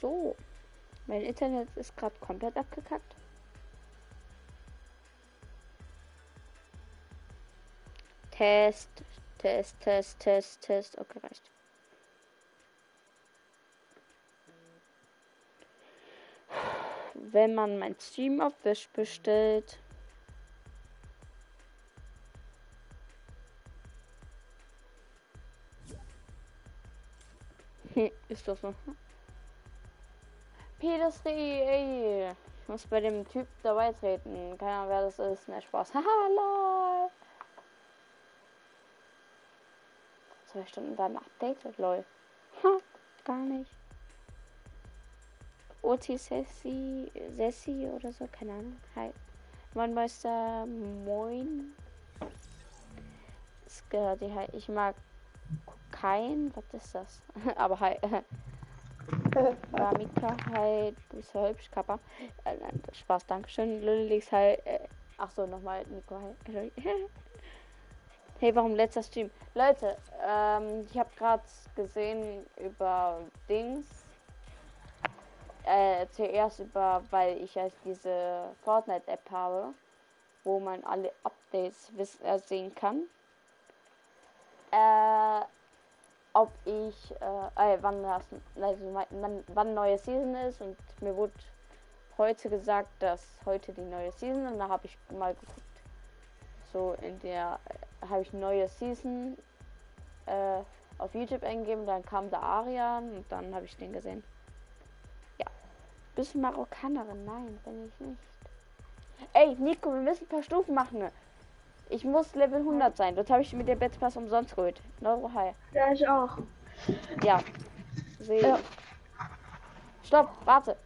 So. Mein Internet ist gerade komplett abgekackt. Test. Okay, reicht. Wenn man mein Stream auf Wish bestellt. Ist das so? Pedestri, ey. Ich muss bei dem Typ dabei treten. Keine Ahnung, wer das ist. Ne, Spaß. Haha, 2 Stunden beim Update, lol. Ha, gar nicht. Oti Sessi oder so, keine Ahnung. Hi. Mein Meister, moin. Es gehört die halt. Ich mag kein. Was ist das? Aber hi. Maika, hi. Du bist so hübsch, Kappa. Spaß, dankeschön. Lulix, hi. Achso, nochmal Nico, hi. Hey, warum letzter Stream? Leute, ich habe gerade gesehen über Dings. Zuerst über, weil ich halt diese Fortnite-App habe, wo man alle Updates sehen kann. Ob ich, wann neue Season ist, und mir wurde heute gesagt, dass heute die neue Season, und da habe ich mal geguckt. So, in der habe ich neue Season auf YouTube eingegeben, dann kam der Arian und dann habe ich den gesehen. Ja. Bist du Marokkanerin? Nein, bin ich nicht. Ey, Nico, wir müssen ein paar Stufen machen. Ich muss Level 100 sein. Dort habe ich mit dem Bettpass umsonst geholt. Neuro High. Ja, ich auch. Ja. Sehe. Ja. Stopp, warte.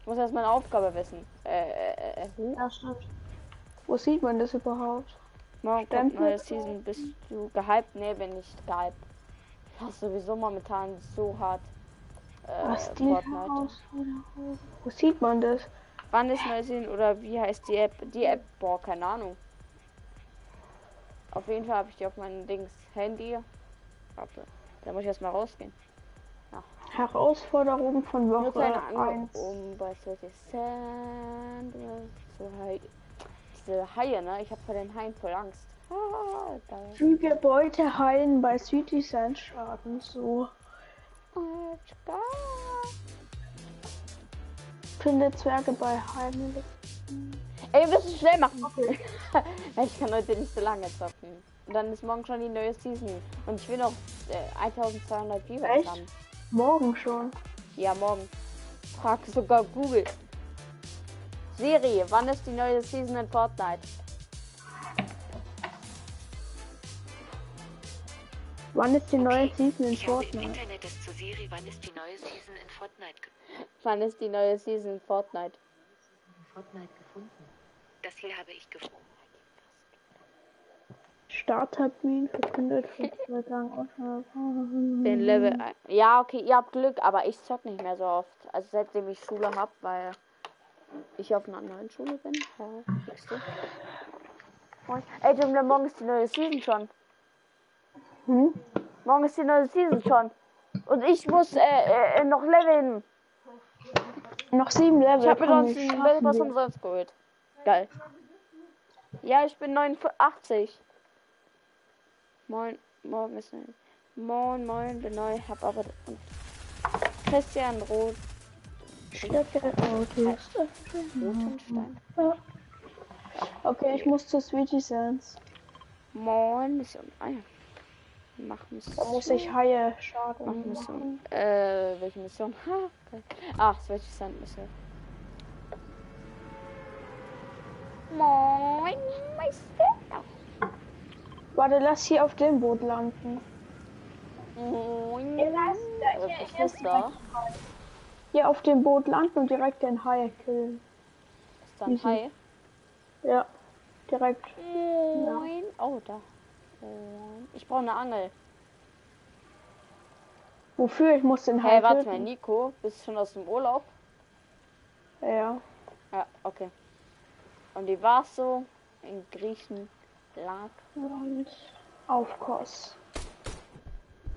Ich muss erst meine Aufgabe wissen. Ja, stimmt. Wo sieht man das überhaupt? Morgen kommt neue Season. Bist du gehypt? Ne, bin nicht gehypt. Das ist sowieso momentan so hart. Was die Fortnite. Wo sieht man das? Wann ist neue Season oder wie heißt die App? Die App, boah, keine Ahnung. Auf jeden Fall habe ich die auf meinem Dings Handy. Warte, da muss ich erstmal rausgehen. Ja. Herausforderung von Woche 1. Um bei 30 Cent. So halt. Haie, ne? Ich habe vor den Haien voll Angst. Füge Beute Haien bei Süddesign Schaden so. Finde Zwerge bei Haien. Ey, wir müssen schnell machen. Okay. Ich kann heute nicht so lange zocken. Und dann ist morgen schon die neue Season. Und ich will noch 1200 Viewer haben. Morgen schon? Ja, morgen. Frag sogar Google. Siri, wann ist die neue Season in Fortnite? Wann ist die neue Season in Fortnite? Im Internet ist zu Siri, wann ist die neue Season in Fortnite? Wann ist die neue Season in Fortnite? Fortnite gefunden. Das hier habe ich gefunden. Starttermin verkündet. Den Level. Ja, okay, ihr habt Glück, aber ich zock nicht mehr so oft. Also seitdem ich Schule hab, weil ich auf einer anderen Schule bin. Ja, ey, Jumla, morgen ist die neue Season schon. Hm? Morgen ist die neue Season schon. Und ich muss noch leveln. Noch 7 Level. Ich habe mir sonst einen Level was umsonst geholt. Geil. Ja, ich bin 89. Morgen ist neu. Moin, bin neu. Hab aber. Christian Roth. Okay, ich muss zu Sweetie Sands. Moin, ist um Eier. Mach Mission. Da muss ich Haie schaden. Mach Mission. Welche Mission? Ha, okay. Ach, Sweetie Sands Mission. Moin, Meister. Warte, lass hier auf dem Boot landen. Moin. Was ist da? Hier auf dem Boot landen und direkt den Hai killen. Ist da ein Hai? Ja, direkt. Nein. Ja. Oh, da. Ich brauche eine Angel. Wofür? Ich muss den Hai. Hey, warte mal, Nico, bist du schon aus dem Urlaub? Ja. Ja, okay. Und die war so in Griechenland. Und auf Kos.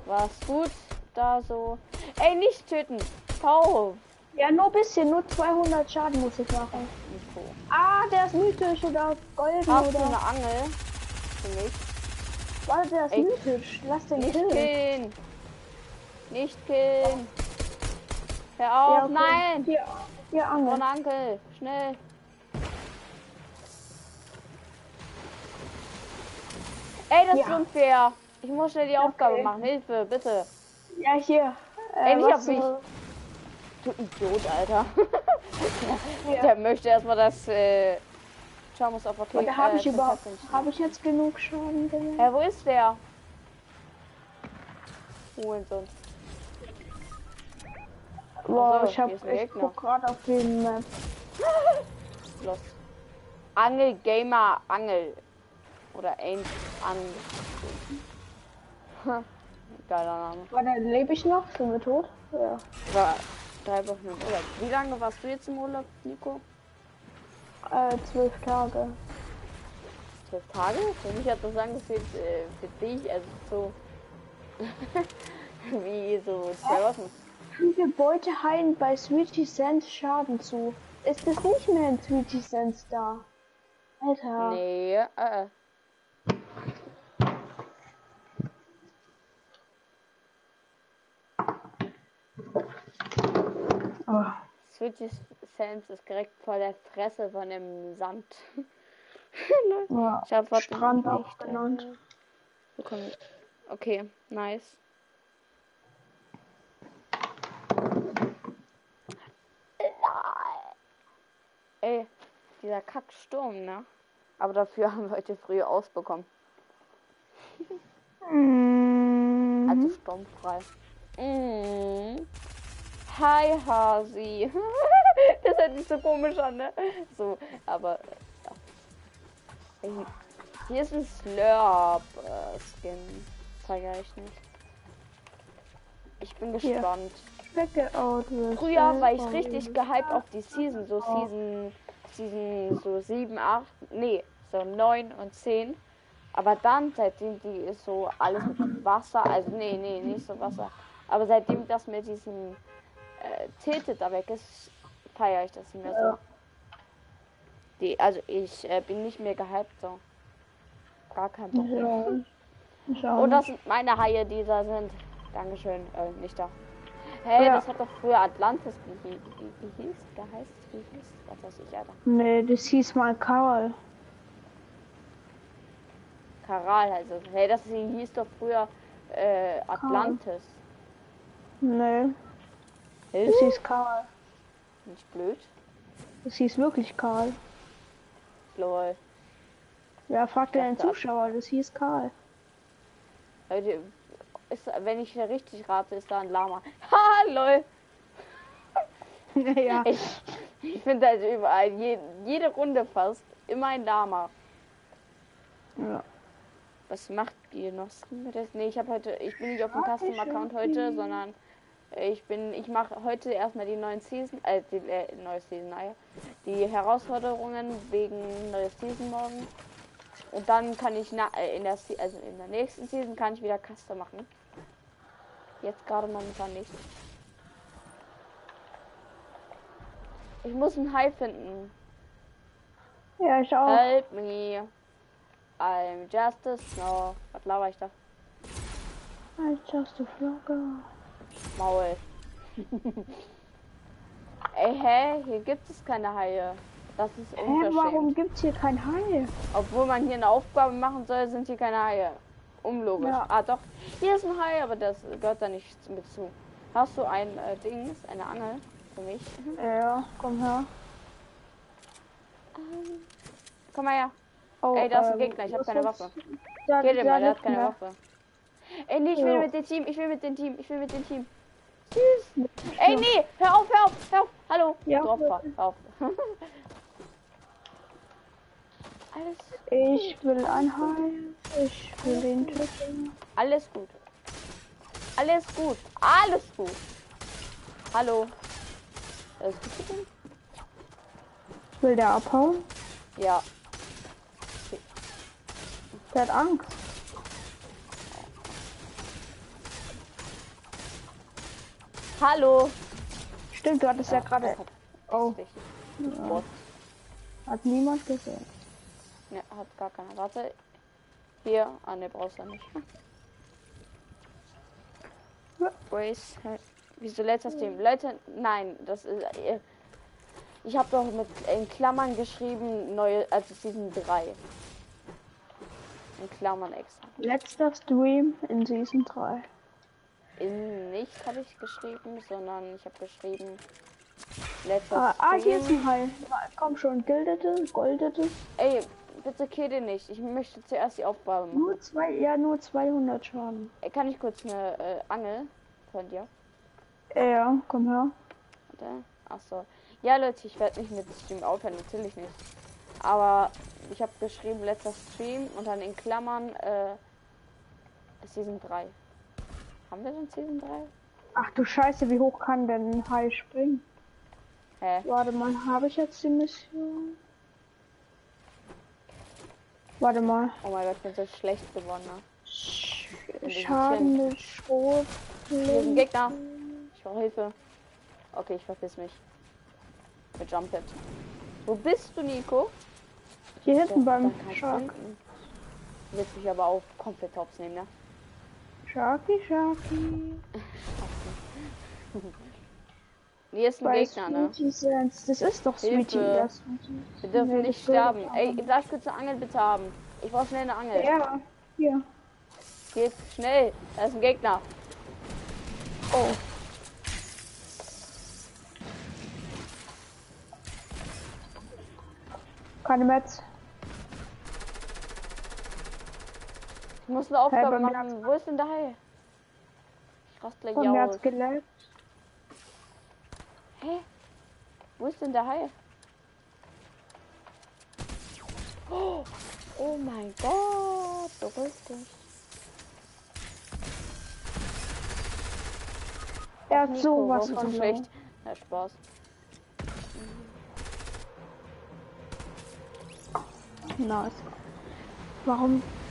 War's gut da so? Ey, nicht töten! Hau! Ja, nur ein bisschen, nur 200 Schaden muss ich machen. Nico. Ah, der ist mythisch oder golden. Hast oder... du eine Angel? Für mich. Warte, der ist ey, mythisch. Lass den nicht killen. Nicht killen. Hör auf, ja, okay. Nein! Hier, Angel. Von Angel, schnell. Ey, das ja. ist unfair. Ich muss schnell die okay. Aufgabe machen. Hilfe, bitte. Ja, hier. Ey, ich hab mich... Du Idiot, Alter. Ja. Der möchte erstmal das... Charmus auf der Tür. Habe ich überhaupt... Habe ich jetzt genug Schaden gemacht? Wo ist der? Holen sonst. Wow, also, ich guck gerade auf den... Los. Angel, Gamer, Angel. Oder Angel. Angel. Geiler Name. Warte, lebe ich noch? Sind wir tot? Ja. War 3 Wochen im Urlaub. Wie lange warst du jetzt im Urlaub, Nico? 12 Tage. 12 Tage? Für mich hat das angefühlt, für dich, also so... wie so 2 Wochen. Viele Beute heilen bei Sweetie Sands Schaden zu. Ist es nicht mehr in Sweetie Sands da? Alter. Nee, Oh. Sweetie Sands ist direkt vor der Fresse von dem Sand. Ja, ich hab was Strand auch genannt. Okay, nice. Ey, dieser Kacksturm, ne? Aber dafür haben wir heute früh ausbekommen. Mm-hmm. Also sturmfrei. Mm-hmm. Hi, Hasi. Das hört sich so komisch an, ne? So, aber... Ja. Hier ist ein Slurp-Skin. Zeige ich nicht. Ich bin gespannt. Hier. Früher war ich richtig gehypt auf die Season, so Season so 7, 8, nee, so 9 und 10. Aber dann, seitdem die ist so alles mit Wasser, also nee, nicht so Wasser. Aber seitdem das mit diesem Tilted da weg ist, feiere ich das nicht mehr so. Die, also ich bin nicht mehr gehypt, so. Gar kein Problem. Ja. Und das sind meine Haie, die da sind. Dankeschön, nicht da. Hey, ja. Das hat doch früher Atlantis wie hieß, was weiß ich, Alter. Nee, das hieß mal Karal. Karal, also, hey, das hieß doch früher Atlantis. Nee. Das hieß Karal. Nicht blöd? Das hieß wirklich Karal. Lol. Ja, fragt den Zuschauer, das hieß Karal. Leute, ist, wenn ich richtig rate, ist da ein Lama. Ha, lol. Naja. Ich finde also überall, jede Runde fast, immer ein Lama. Ja. Was macht ihr noch? Nee, ich bin nicht auf dem Custom-Account heute, sondern ich mache heute erstmal die neuen Season, die Herausforderungen wegen neues Season morgen. Und dann kann ich in der nächsten Season kann ich wieder Custom machen. Jetzt gerade momentan nicht. Ich muss ein Hai finden. Ja, ich auch. Help me. I'm just a snow. Was laber ich da? I'm just a flogger. Maul. Ey, hä? Hier gibt es keine Haie. Das ist unverschämt. Warum gibt's hier kein Hai? Obwohl man hier eine Aufgabe machen soll, sind hier keine Haie. Unlogisch. Ja. Ah doch, hier ist ein Hai, aber das gehört da nicht mit zu. Hast du ein Dings, eine Angel für mich? Ja, komm her. Komm mal her. Oh, ey, da ist ein Gegner, ich hab keine Waffe. Geh dir mal, der hat keine Waffe. Ey, nee, ich will mit dem Team. Tschüss. Ey, nee, hör auf. Hallo. Ja, du Opfer, hör auf. Alles ich will ein Hai, ich will den töten. Alles gut. Hallo. Will der abhauen? Ja. Okay. Der hat Angst. Hallo. Stimmt, du hattest ja gerade... Oh. Ja. Hat niemand gesehen. Ne, hat gar keiner. Warte. Hier. Ah, ne, brauchst du nicht. Race. Wieso letztes Team? Leute, nein, das ist... Ich habe doch mit in Klammern geschrieben, neue, also Season 3. In Klammern extra. Letzter Stream in Season 3. In nicht habe ich geschrieben, sondern ich habe geschrieben... Letzter Stream. Ah, hier ist ein Heil. Komm schon, Gildete, Goldete. Ey, bitte kill den nicht. Ich möchte zuerst die Aufbau machen. Nur zwei, ja, nur 200 Schaden. Kann ich kurz eine Angel von dir? Ja, komm her. Warte. Ach so. Ja, Leute, ich werde nicht mit Stream aufhören, natürlich nicht. Aber ich habe geschrieben, letzter Stream und dann in Klammern Season 3. Haben wir denn Season 3? Ach du Scheiße, wie hoch kann denn ein Hai springen? Hä? Warte mal, habe ich jetzt die Mission? Warte mal. Oh mein Gott, ich bin so schlecht geworden. Ne? Schaden, Schrot. Hier ist ein Gegner. Ich brauche Hilfe. Okay, ich verpiss mich. Gejumpet. Wo bist du, Nico? Hier hinten beim Shark. Du willst mich aber auch komplett hops nehmen, ne? Sharky, Sharky. Hier ist ein Gegner, ne? Das ist doch Sweetie. Wir dürfen nicht sterben. Ey, darf ich kurz eine Angel bitte haben? Ich brauche schnell eine Angel. Ja, hier. Geht schnell. Da ist ein Gegner. Oh. Keine Metz. Ich muss eine Aufgabe machen. Wo ist denn der Hai? Ich raste gleich aus. Hey, wo ist denn der Hai? Oh, oh mein Gott, du rührst dich. Er hat sowas von schlecht. Na, Spaß. Nice. Warum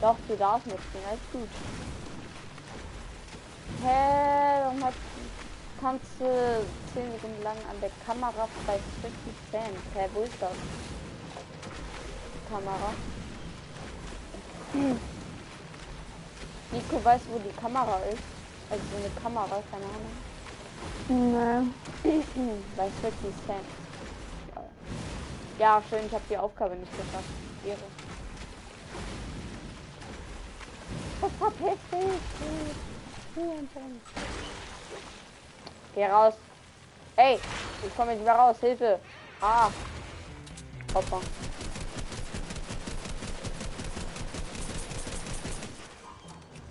Doch, du darfst nicht gehen, alles gut. Hä, warum kannst du 10 Minuten lang an der Kamera bei 50 Fans? Hä, wo ist das? Kamera. Hm. Nico weiß, wo die Kamera ist. Also so eine Kamera, keine Ahnung. Nee. Bei 50 Fans. Ja, schön, ich habe die Aufgabe nicht geschafft. Ehre. Was verpisst dich? Geh raus. Ey, ich komme nicht mehr raus. Hilfe. Ah. Hoppa.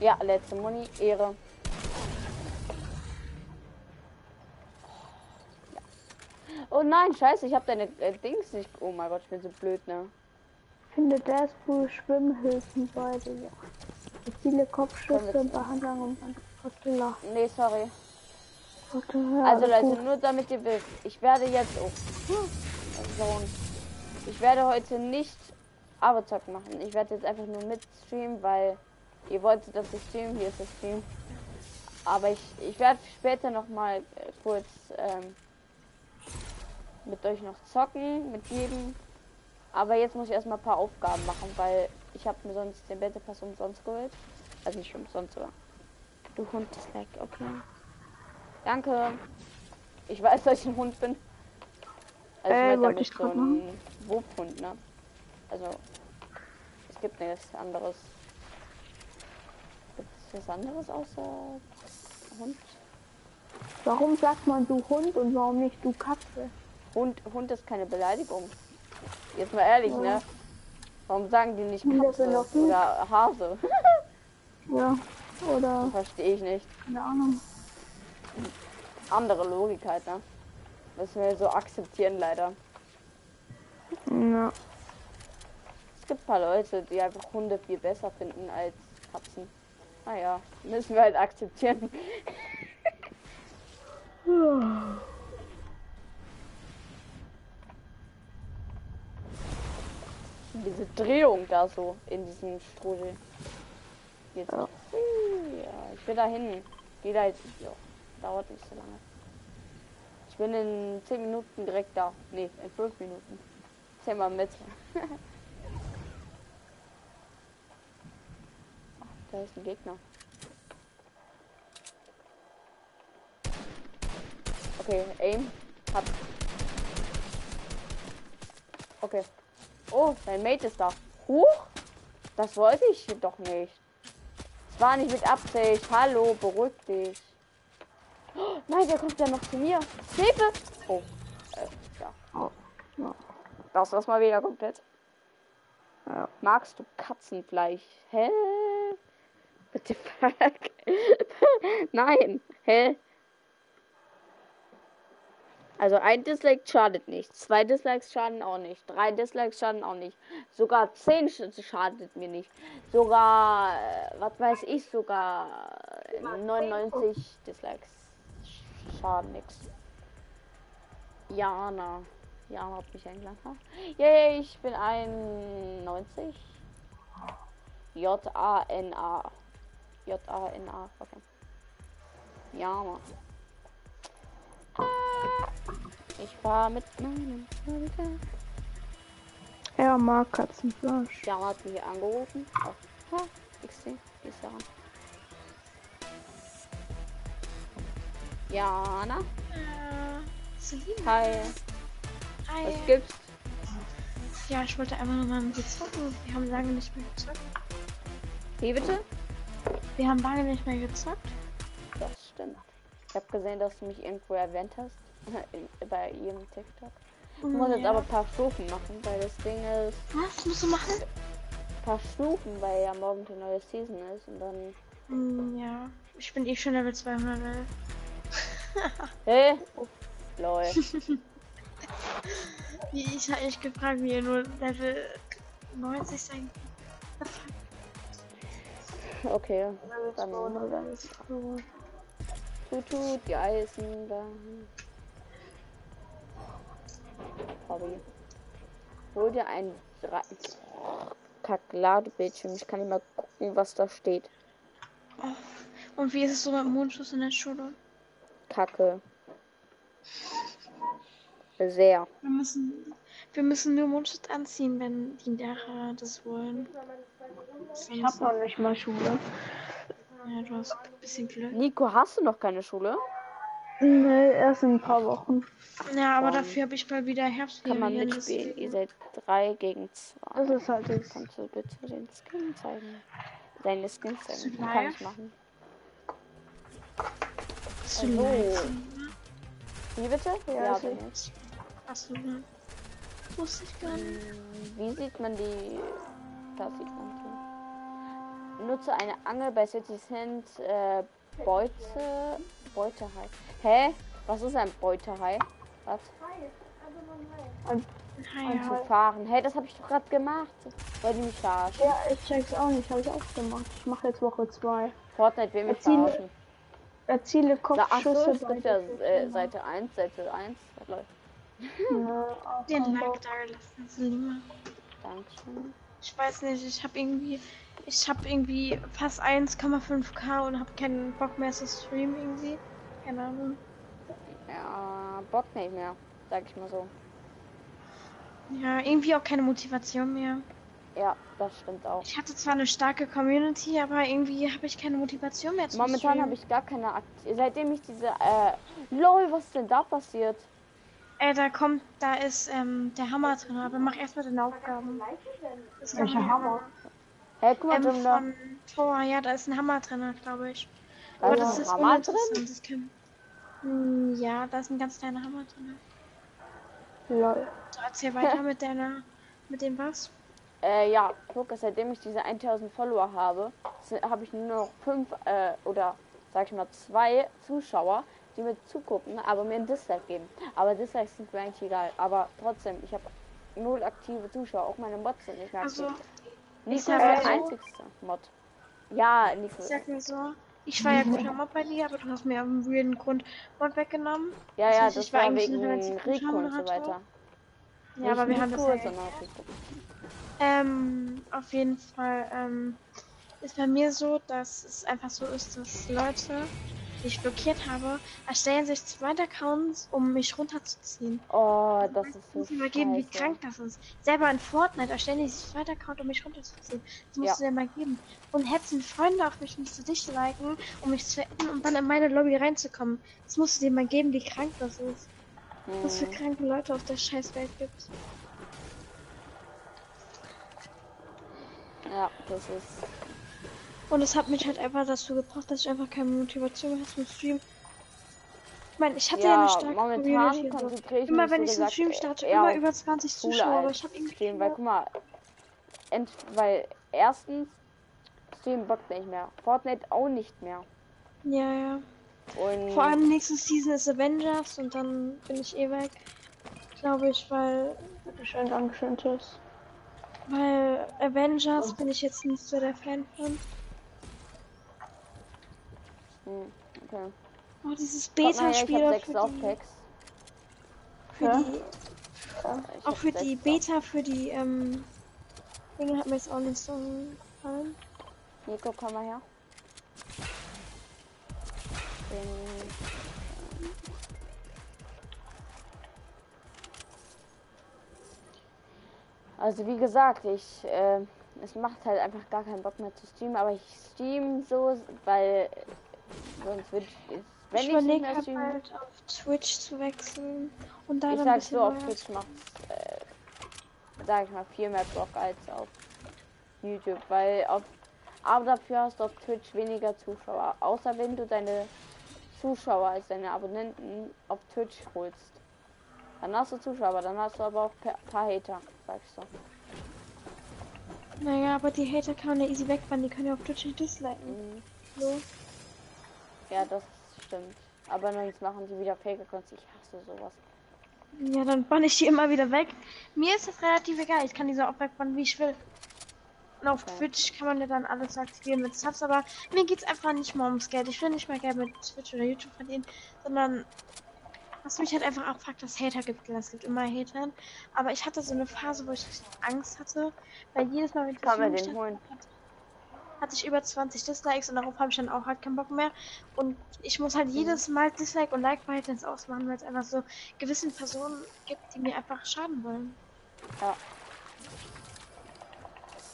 Ja, letzte Muni. Ehre. Oh nein, scheiße, ich habe deine Dings nicht. Oh mein Gott, ich bin so blöd, ne? Finde das für Schwimmhilfen beide, ja. Viele Kopfschüsse und Behandlung und Vertüller. Nee, sorry. Okay, ja, also Leute, gut. Nur damit ihr wisst, ich werde jetzt auch. Also, ich werde heute nicht Arbeitstag machen. Ich werde jetzt einfach nur mitstreamen, weil ihr wolltet, dass ich stream. Hier ist das Stream. Aber ich werde später nochmal kurz. Mit euch noch zocken, mit jedem. Aber jetzt muss ich erstmal ein paar Aufgaben machen, weil ich habe mir sonst den Battle Pass umsonst geholt. Also nicht umsonst, aber... Du Hund ist weg, okay. Danke. Ich weiß, dass ich ein Hund bin. Also wollte ich so ein Wurfhund, ne? Also, es gibt nichts anderes. Gibt es was anderes außer Hund? Warum sagt man du Hund und warum nicht du Katze? Hund ist keine Beleidigung. Jetzt mal ehrlich, ne? Warum sagen die nicht Katze oder Hase? Ja. Oder? Verstehe ich nicht. Keine Ahnung. Andere Logik halt, ne? Müssen wir so akzeptieren, leider. Ja. Es gibt ein paar Leute, die einfach Hunde viel besser finden als Katzen. Naja, müssen wir halt akzeptieren. Diese Drehung da so in diesem Strudel. Jetzt. Ja. Ja, ich will da hin. Geh da jetzt. Ja, dauert nicht so lange. Ich bin in 10 Minuten direkt da. Ne, in 5 Minuten. Zähl mal mit. Ach, da ist ein Gegner. Okay, aim. Hab. Okay. Oh, dein Mate ist da. Huch! Das wollte ich doch nicht. Es war nicht mit Absicht. Hallo, beruhig dich. Oh, nein, der kommt ja noch zu mir. Hilfe! Oh. Ja. Oh. Ja. Das war's mal wieder komplett. Ja. Magst du Katzenfleisch? Hä? What the fuck? Nein. Hä? Also ein Dislike schadet nicht, 2 Dislikes schaden auch nicht, 3 Dislikes schaden auch nicht, sogar 10 schadet mir nicht, sogar, was weiß ich, sogar 99 Dislikes schaden nichts. Jana, Jana hat mich eingeladen. Yay, ich bin 91. J-A-N-A. J-A-N-A, okay. Jana. Ich war mit meinem Vater. Er mag Katzenfleisch. Jana hat mich angerufen. Oh. Ha, ich sehe, ist Jana. Jana? Selima. Hi. Hi. Was gibt's? Ja, ich wollte einfach nur mal mit dir zocken. Wir haben lange nicht mehr gezockt. Wie bitte? Wir haben lange nicht mehr gezockt. Das stimmt. Ich habe gesehen, dass du mich irgendwo erwähnt hast. Bei ihrem TikTok. Ich muss jetzt aber ein paar Stufen machen, weil das Ding ist. Was musst du machen? Ein paar Stufen, weil ja morgen die neue Season ist und dann. Ja, ich bin eh schon Level 200. Hä? Lol. Ich habe euch gefragt, wie ihr nur Level 90 sein könnt. Okay. Dann tut die Eisen da. Hobby. Hol dir einen Kack-Ladebildschirm. Ich kann nicht mal gucken, was da steht. Oh. Und wie ist es so mit Mondschuss in der Schule? Kacke. Sehr. Wir müssen nur Mondschutz anziehen, wenn die Lehrer das wollen. Ich hab noch nicht mal Schule. Ja, du hast ein bisschen Glück. Nico, hast du noch keine Schule? Nee, erst in ein paar Wochen. Ja, aber dafür habe ich mal wieder Herbstferien. Kann man mitspielen. Ihr seid 3 gegen 2. Das ist halt jetzt. Kannst du bitte den Skin zeigen? Deine Skin zeigen. Kann ich machen. Hallo. Wie bitte? Ja, bin ich. Achso, ne? Wusste ich gar nicht. Wie sieht man die... Da sieht man die. Nutze eine Angel bei City Sand Beutehai. Hä? Was ist ein Beutehai? Was? Anzufahren. Hey, das habe ich doch gerade gemacht. Wollte mich verarschen. Ja, ich check's auch nicht. Habe ich auch gemacht. Ich mache jetzt Woche 2. Fortnite will mich verarschen. Erziele Kopfschüsse. Da, ach, Seite 1, Seite 1. Läuft. Ja, den Like da gelassen, Selima. Dankeschön. Ich weiß nicht, ich habe irgendwie fast 1,5k und habe keinen Bock mehr zu streamen irgendwie. Keine Ahnung. Ja, Bock nicht mehr, sag ich mal so. Ja, irgendwie auch keine Motivation mehr. Ja, das stimmt auch. Ich hatte zwar eine starke Community, aber irgendwie habe ich keine Motivation mehr zu streamen. Momentan habe ich gar keine Aktion. Seitdem ich diese, lol, was ist denn da passiert? Da ist der Hammer drin, aber mach erstmal den Aufgaben. Das ist ein Hammer. Hey, guck mal, von Tor, ja, da ist ein Hammer drin, glaube ich. Aber das ist Hammer drin? Das kann... Ja, da ist ein ganz kleiner Hammer drin. Lol. So, erzähl weiter mit deiner... mit dem was? Ja, guck, seitdem ich diese 1000 Follower habe, habe ich nur noch 5 oder sag ich mal 2 Zuschauer, die mir zugucken, aber mir ein Dislike geben. Aber Dislikes sind mir eigentlich egal. Aber trotzdem, ich habe 0 aktive Zuschauer. Auch meine Mods sind nicht mehr aktiv. Also, Nico ist der einzigste Mod. Ja, Nico. Ich sag mir so, ich war ja guter Mod bei dir, aber du hast mir einen weirden Grund Mod weggenommen. Ja, das heißt, ich war eigentlich wegen Rico und so weiter. Ja, aber wir haben das ja auf jeden Fall, ist bei mir so, dass es einfach so ist, dass Leute, die ich blockiert habe, erstellen sich 2 Accounts, um mich runterzuziehen. Oh, das ist so. Ich muss mir mal geben, wie krank das ist. Selber in Fortnite erstellen die sich 2 Account, um mich runterzuziehen. Das musst du dir mal geben. Und hetzen Freunde auf mich, um zu dich zu liken, um mich zu enden und dann in meine Lobby reinzukommen. Das musst du dir mal geben, wie krank das ist. Was für kranke Leute auf der Scheißwelt gibt. Ja, das ist. Und es hat mich halt einfach dazu gebracht, dass ich einfach keine Motivation mehr habe zum Stream. Ich meine, ich hatte ja eine starke Community. Immer wenn ich so einen Stream starte, immer über 20 Zuschauer. Aber ich habe irgendwie. Weil, guck mal, weil erstens, Stream bockt nicht mehr. Fortnite auch nicht mehr. Ja, ja. Und vor allem nächste Season ist Avengers und dann bin ich eh weg. Glaube ich, weil. Bitteschön, Dankeschön, tschüss. Weil Avengers bin ich jetzt nicht so der Fan von. Okay. Oh, dieses Beta-Spiel. Auch für die Beta, für die Dinge hat mir jetzt auch nicht so gefallen. Nico, komm mal her. Also wie gesagt, es macht halt einfach gar keinen Bock mehr zu streamen, aber ich stream so, weil sonst würde ich, wenn ich überlege halt auf Twitch zu wechseln und dann ich sag so, auf Twitch macht sag ich mal viel mehr Bock als auf YouTube, weil aber dafür hast du auf Twitch weniger Zuschauer, außer wenn du deine Zuschauer als deine Abonnenten auf Twitch holst. Dann hast du Zuschauer, dann hast du aber auch ein paar Hater, sagst du. Naja, aber die Hater kann man ja easy wegfahren, die können ja auf Twitch nicht disliken. Mhm. So. Ja, das stimmt. Aber dann machen die wieder Fake-Accounts, ich hasse sowas. Ja, dann bann ich die immer wieder weg. Mir ist das relativ egal, ich kann die so auch wegbannen, wie ich will. Und auf Twitch kann man ja dann alles aktivieren mit Subs, aber mir geht's einfach nicht mal ums Geld. Ich will nicht mal Geld mit Twitch oder YouTube verdienen, sondern was mich halt einfach abfuckt, dass es Hater gibt. Es gibt immer Hater. Aber ich hatte so eine Phase, wo ich Angst hatte, weil jedes Mal, wenn ich das Stream holen hatte ich über 20 Dislikes und darauf habe ich dann auch halt keinen Bock mehr. Und ich muss halt jedes Mal Dislike und Like-Verhältnis ausmachen, weil es einfach so gewissen Personen gibt, die mir einfach schaden wollen. Ja.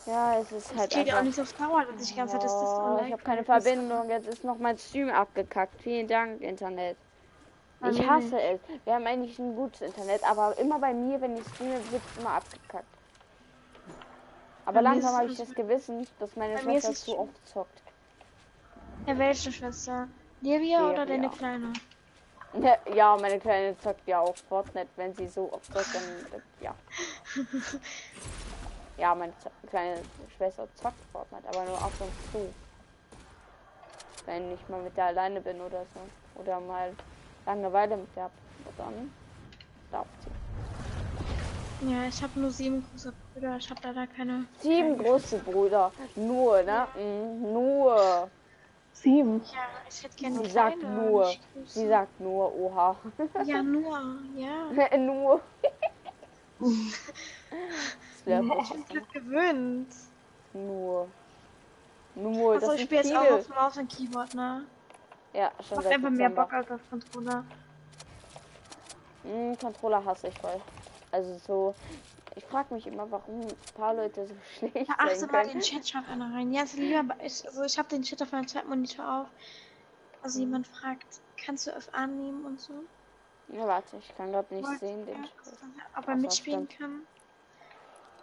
Ja, es ist halt. Es geht ja auch nicht auf Dauer, dass ich die ganze Zeit das Dislike. Ich habe keine Verbindung, jetzt ist noch mein Stream abgekackt. Vielen Dank, Internet. Ich hasse es. Wir haben eigentlich ein gutes Internet, aber immer bei mir, wenn ich streame, wird es immer abgekackt. Aber langsam habe ich das Gewissen, dass meine Schwester zu oft zockt. Ja, welche Schwester? Livia oder deine Kleine? Ja, meine Kleine zockt ja auch Fortnite, wenn sie so oft zockt, dann ja. Ja, meine kleine Schwester zockt Fortnite, aber nur ab und zu. Wenn ich mal mit der alleine bin oder so. Oder mal Langeweile mit der dann darf sie. Ja, ich habe nur 7 große Brüder, ich habe leider keine. 7 große Brüder, nur, ne? Mhm, nur. 7. Ja, ich hätte gerne. Sie sagt nur. Sie sagt nur, oha. Ja, nur, ja. Nur. Ich bin gerade gewöhnt. Nur. Also ich spiele jetzt auch auf Maus und Keyboard, ne? Ja, schon. Macht einfach mehr Bock als auf Controller. Controller hasse ich voll. Also so. Ich frage mich immer, warum ein paar Leute so schlecht sind. Achso, mal den Chat schaut einer rein. Ja, Selima, also ich habe den Chat auf meinem zweiten Monitor auf. Also jemand fragt, kannst du auf annehmen und so? Ja, warte, ich kann gerade nicht sehen, den Chat. Ob er mitspielen kann.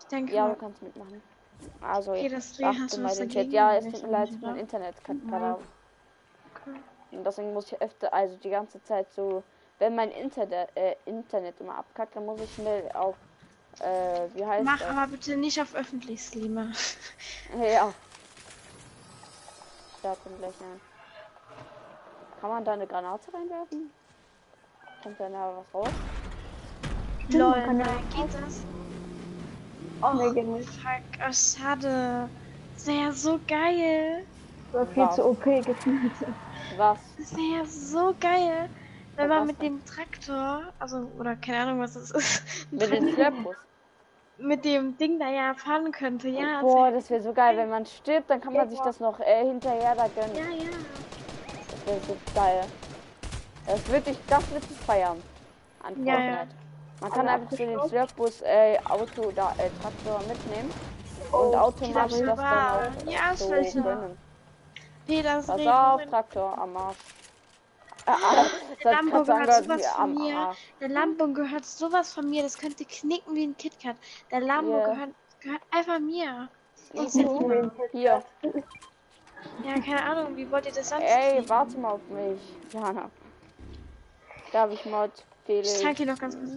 Ich denke, ja, du kannst mitmachen. Also, okay, jetzt achte mal den Chat. Ja, es tut mir leid, mein Internet kann gerade. Okay. Und deswegen muss ich öfter, also die ganze Zeit so, wenn mein Internet immer abkackt, dann muss ich schnell auf, wie heißt das? Mach aber bitte nicht auf öffentlich, Slima. Ja. Schwert zum Blechern. Kann man da eine Granate reinwerfen? Kommt da nachher was raus? Lol, geht das? Oh, nee, geht nicht. Fuck, oh, schade. Das wäre ja so geil. Das war viel zu OP geknallt. Was? Das wäre ja so geil, wenn man mit dem Traktor, also, oder keine Ahnung, was das ist. Mit dem Schleppbus. Mit dem Ding da ja fahren könnte, ja. Boah, das wäre so geil, wenn man stirbt, dann kann man sich das noch hinterher da gönnen. Ja, ja. Das wäre so geil. Das wird sich feiern. An Fortnite. Ja, ja. Man kann einfach so den Slurpbus Traktor mitnehmen und automatisch das dann auch so gönnen. Pass auf, Traktor am Arsch. Der Lambo gehört sowas von mir, das könnte knicken wie ein KitKat. Der Lambo gehört einfach mir. Hier. Ja, keine Ahnung, wie wollt ihr das sonst? Ey, warte mal auf mich, Johanna. Darf ich mal Felix? Ich zeig dir noch ganz kurz.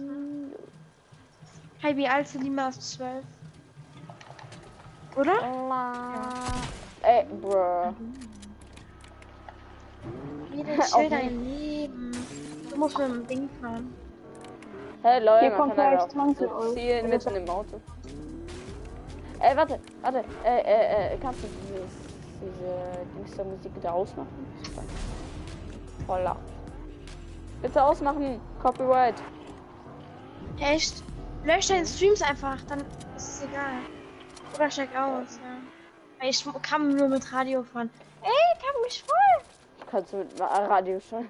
Hi, wie alt Selima ist 12? Oder? Ey, bruh. Chill dein Leben. Du musst mit dem Ding fahren. Hey Leute, hier kommt gleich 20 Euro. Zielen mitten im Auto. Ey, warte. Kannst du diese Musik wieder ausmachen? Voll laut. Bitte ausmachen. Copyright. Echt? Lösch deine Streams einfach, dann ist es egal. Oder steig aus, ja. Ich kann nur mit Radio fahren. Ey, ich hab mich voll. Kannst du mit Radio schon?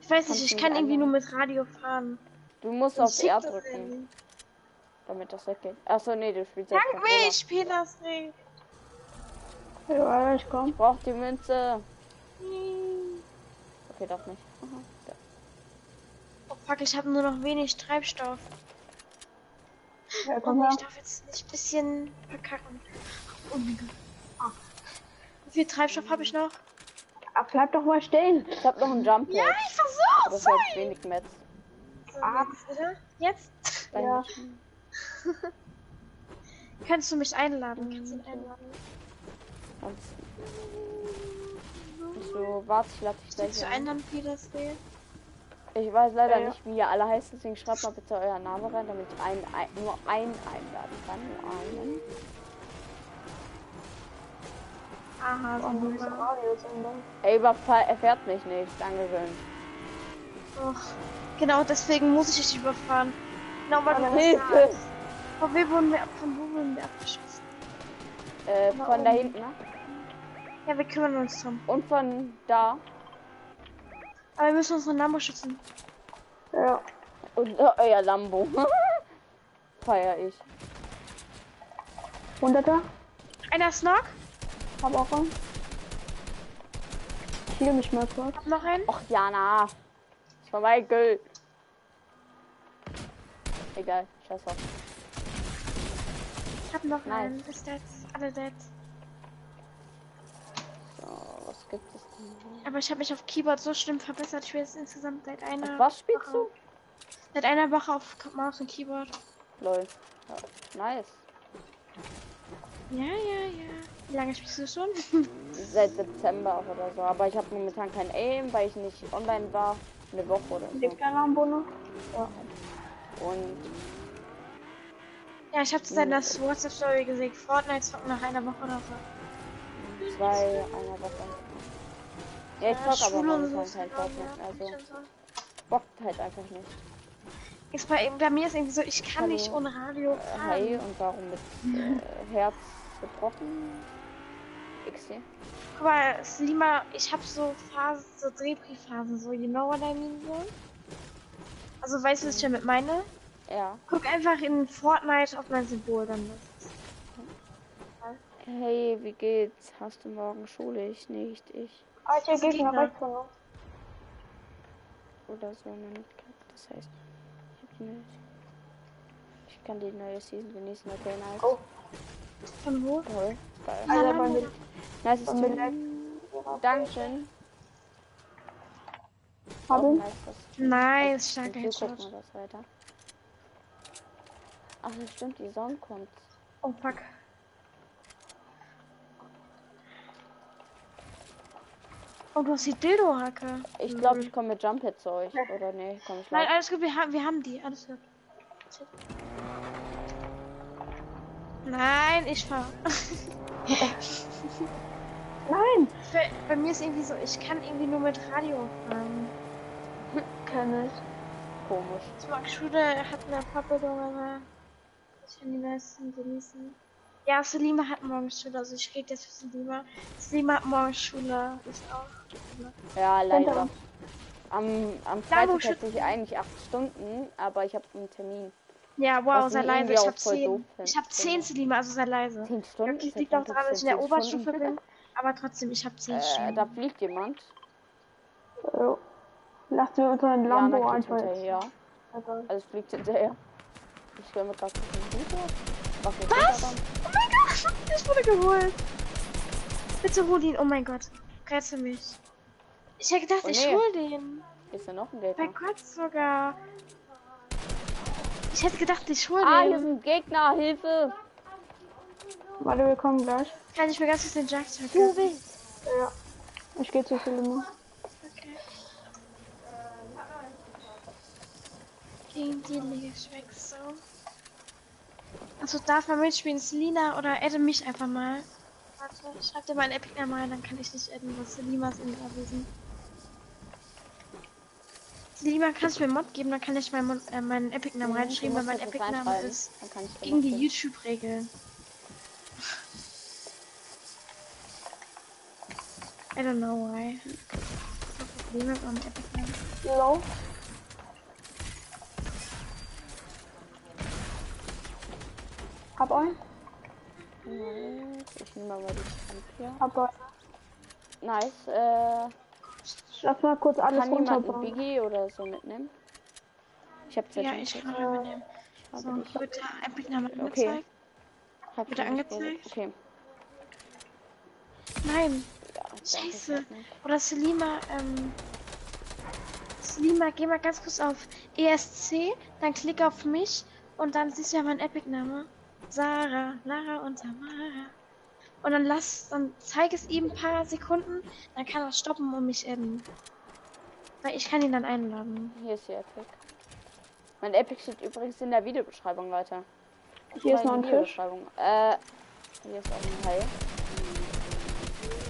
Ich weiß nicht, ich kann irgendwie nur mit Radio fahren. Du musst auf R drücken. Damit das weggeht. Achso, nee, du spielst jetzt. Dank mich, ich spiel das Ding. Ja, ich komm. Ich brauch die Münze. Okay, doch nicht. Ja. Oh fuck, ich habe nur noch wenig Treibstoff. Ja, komm, ich darf jetzt nicht ein bisschen verkacken. Oh mein Gott. Wie viel Treibstoff habe ich noch? Bleib doch mal stehen. Ich habe noch einen Jump. Ja, ich versuch's. Das hat wenig Metz. So, jetzt? Danke. Ja. Kannst du mich einladen? So, warte, ich lade dich gleich ein. Ich weiß leider nicht, wie ihr alle heißt, deswegen schreibt mal bitte euren Namen rein, damit ich nur einen einladen kann. Nur einen. Aha, so ey, überfährt mich nicht, angewöhnt. Genau, deswegen muss ich dich überfahren. Genau, weil du Hilfe! Von wem wurden wir abgeschossen? Von da hinten, ne? Ja, wir kümmern uns drum. Und von da? Aber wir müssen unseren Lambo schützen. Ja. Und euer Lambo. Feier ich. 100er? Einer Snog? Hab auch einen. Ich heal mich mal kurz. Hab noch einen? Och, Jana. Ich war Michael. Egal, scheiß auf. Ich hab noch einen. Bis jetzt. Alle dead. So, was gibt es denn? Aber ich hab mich auf Keyboard so schlimm verbessert. Ich bin jetzt insgesamt seit einer Woche. Was spielst du? Seit einer Woche auf Maus und Keyboard. Lol. Ja. Nice. Ja. Wie lange spielst du schon? Seit September oder so, aber ich habe momentan kein Aim, weil ich nicht online war. Eine Woche oder so. Gibt kein Lambo noch? Ja. Ja, ich habe es dann das WhatsApp-Story gesehen. Fortnite zockt nach einer Woche oder so. Einer Woche. Ja, ich zocke aber momentan kein Fortnite. Also, bockt halt einfach nicht. Ist bei mir ist irgendwie so, ich kann nicht ohne Radio fahren. Hey, und warum mit Herz gebrochen? XD. Guck mal, Selima, ich hab so Phasen, so Drehbriefphasen, so, you know what I mean? So? Also, weißt du, was ich damit meine? Ja. Guck einfach in Fortnite auf mein Symbol, dann das. Hey, wie geht's? Hast du morgen Schule? Ich nicht, Alter, geht nach rechts von uns. Oder so, das heißt. Ich kann die neue Season genießen, okay, nice. Oh. Von wo? Toll. Geil. Alter, nice ist Dankeschön. Haben? Nice, stark. Ich guck mal das weiter. Ach, das stimmt, die Sonne kommt. Oh, fuck. Oh, du hast die Dildo-Hacke. Ich glaube, ich komme mit Jumphead zu euch. Oder nee, komm ich Nein, alles gut, wir haben die. Alles gut. Nein, ich fahr. Nein! Bei mir ist irgendwie so, ich kann irgendwie nur mit Radio fahren. Kann ich. Komisch. Ich mag Schule, hat eine Fortbildung, aber ich kann die meisten genießen. Ja, Selima hat morgen Schule, also ich rede jetzt für Selima. Selima hat morgen Schule, ich auch. Ja, leider. Am Freitag hätte ich eigentlich 8 Stunden, aber ich habe einen Termin. Ja, wow, sei leise, ich habe 10. Ich habe 10 Selima, also sei leise. 10 Stunden? Ich liegt auch daran, dass ich in der Oberstufe bin, aber trotzdem, ich habe 10 Stunden. Da fliegt jemand. Oh. Lass mir unter den Lambo einfach. Alles fliegt hinterher. Ich höre mir gerade Was? Oh mein Gott! Ich wurde geholt! Bitte hol ihn, oh mein Gott. Rette mich. Ich hätte gedacht, ich hol den. Ist ja noch ein Gegner. Mein Gott sogar. Ich hätte gedacht, ich hol den. Ah, hier ist ein Gegner, Hilfe! Warte, wir kommen gleich. Kann ich mir ganz kurz den Jack checken? Ja. Ich gehe zu Selima. Okay. Gegen die Liga-Schwächse. Also darf man mitspielen, Selina, oder adde mich einfach mal. Warte, ich schreib dir mal in Epic nochmal, dann kann ich dich adden, was Selima ist in der Wissen. Selima, kannst du mir einen Mod geben, dann kann ich meinen Epic-Namen reinschreiben, weil mein Epic-Name ist gegen die YouTube-Regeln. I don't know why. Ich habe Probleme mit meinem Epic-Namen. Hello? Hab euch? Nein, ich nehme mal die Kamp. Hab euch. Nice, ich lass mal kurz alles runterbauen. Kann jemand ein Biggie oder so mitnehmen? Ich hab Zettel. Ja, ich kann mitnehmen. So, ich hab bitte ein Biggie-Name angezeigt. Hab bitte angezeigt. Okay. Nein! Ja, scheiße! Oder Selima, Selima, geh mal ganz kurz auf ESC, dann klick auf mich und dann siehst du ja meinen Epic-Name. Sarah, Lara und Tamara. Und dann zeig es ihm ein paar Sekunden, dann kann er stoppen und mich adden. Weil ich kann ihn dann einladen. Hier ist die Epic. Mein Epic steht übrigens in der Videobeschreibung, Leute. Hier ist noch ein Tisch. Hier ist auch ein Hai.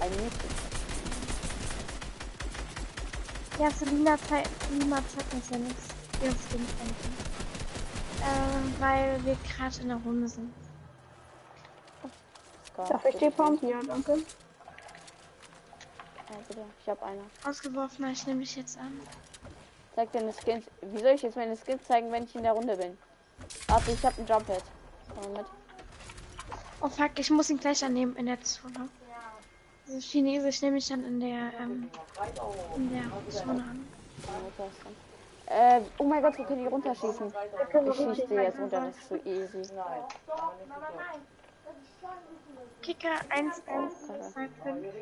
Ein Nico. Ja, Selima zeigt uns ja nichts. Wir sind weil wir gerade in der Runde sind. Darf ich die Pumpen? Ja, danke. Also, ich habe eine. Ausgeworfen, ich nehme mich jetzt an. Zeig deine Skins. Wie soll ich jetzt meine Skins zeigen, wenn ich in der Runde bin? Warte, ich habe einen Jumphead. Komm mit. Oh fuck, ich muss ihn gleich annehmen in der Zone. Das ist Chinesisch, nehme ich dann in der Zone an. Oh mein Gott, wir können die runterschießen. Ich schieße die jetzt runter, das ist so easy. Kicker 1125.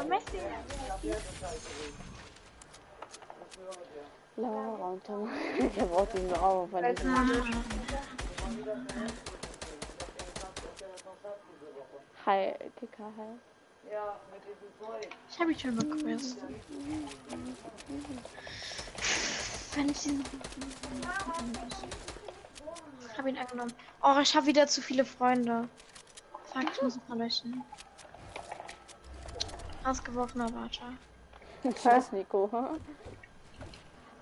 Oh, Messi. Lara und Tom. Der braucht diesen Raum, weil er Hi, Kicker, hi. Ich habe mich schon mal gegrüßt. Ich habe ihn angenommen. Oh, ich habe wieder zu viele Freunde. Fuck, ich muss ein paar löschen. Ausgeworfener Water. Scheiß Nico.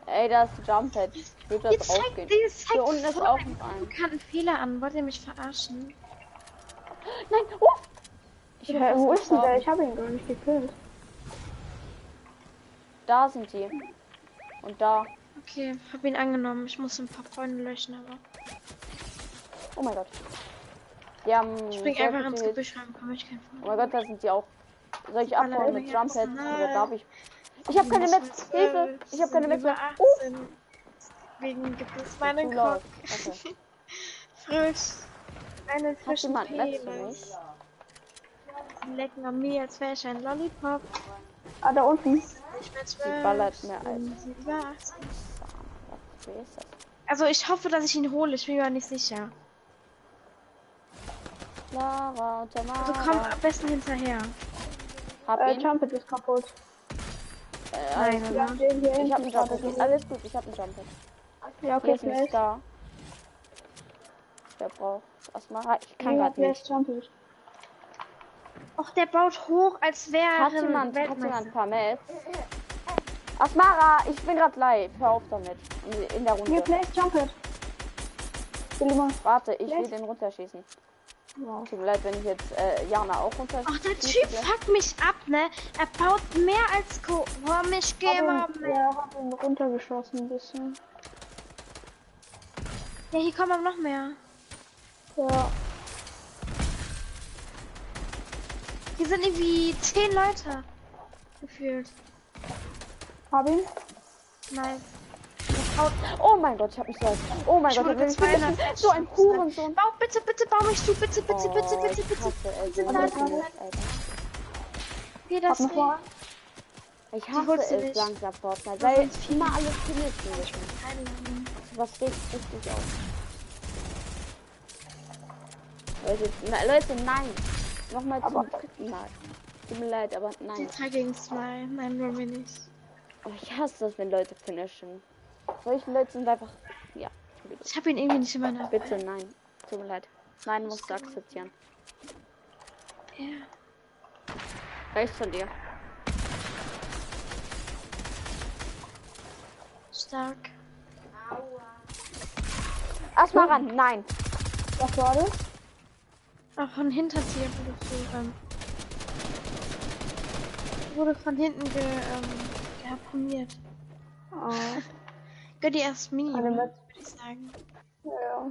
Ey, da ist ein Jumphead. Wird das jetzt aufgehen? Hier unten ist auch ein. Ich kann einen Fehler an. Wollt ihr mich verarschen? Nein, oh! Wo ist denn der? Ich habe ihn gar nicht gekillt. Da sind die. Und da. Okay, hab ihn angenommen. Ich muss ein paar Freunde löschen, aber. Oh mein Gott. Die haben. Ich spring einfach ins Gebüsch rein, komm ich kein Freund. Oh mein Gott, da sind die auch. Soll ich abhauen mit Jumpheads? Oder darf ich. Ich hab keine Maps. Hilfe! Ich hab keine Maps. Wegen gibt es meinen Kopf. Frisch. Eine frische Maps. Lecken an mir, als wäre ich ein Lollipop. Ah, da unten. Die ballert mehr als. Also ich hoffe, dass ich ihn hole, ich bin mir nicht sicher. Lara, also komm am besten hinterher. Hab ihn. Jumpet ist kaputt. Nein. Ich hab einen Jump. Alles gut, ich hab einen Jump. Ja, okay, ich bin da. Der braucht Asmara. Ich kann gerade nicht. Och, der baut hoch, als wäre hat jemand ein paar Mets. Asmara, ich bin gerade live. Hör auf damit. In der Runde. Warte, ich will den runterschießen. Wow. Tut mir leid, wenn ich jetzt Jana auch runterschieße. Ach, der Typ fuckt mich ab, ne? Er baut mehr als komisch Gamer. Ja, hab ihn runtergeschossen ein bisschen. Ja, hier kommen noch mehr. Ja. Hier sind irgendwie 10 Leute gefühlt. Hab ihn? Nein. Oh mein Gott, ich hab mich leid. Oh mein Gott, ich bin so ein Hurensohn. Bau, bitte, bitte, bau mich zu. Bitte, bitte, bitte, bitte, bitte. Wie das geht. Ich hasse es langsam, Fortnite, weil jetzt immer alles findet. Was regt richtig auf? Leute, nein. Nochmal zum dritten Mal. Tut mir leid, aber nein. Die 3 gegen 2, nein, wollen wir nicht. Aber ich hasse das, wenn Leute finishen. Solche Leute sind einfach. Ja. Ich habe ihn irgendwie nicht in meiner. Bitte nein. Tut mir leid. Nein, musst du akzeptieren. Ja. Rechts von dir. Stark. Asmara ran, nein. Was war das? Ach, von hinter dir wurde ich wurde von hinten harponiert. Oh. Gönn dir erst Mini, würde ich sagen. Ja.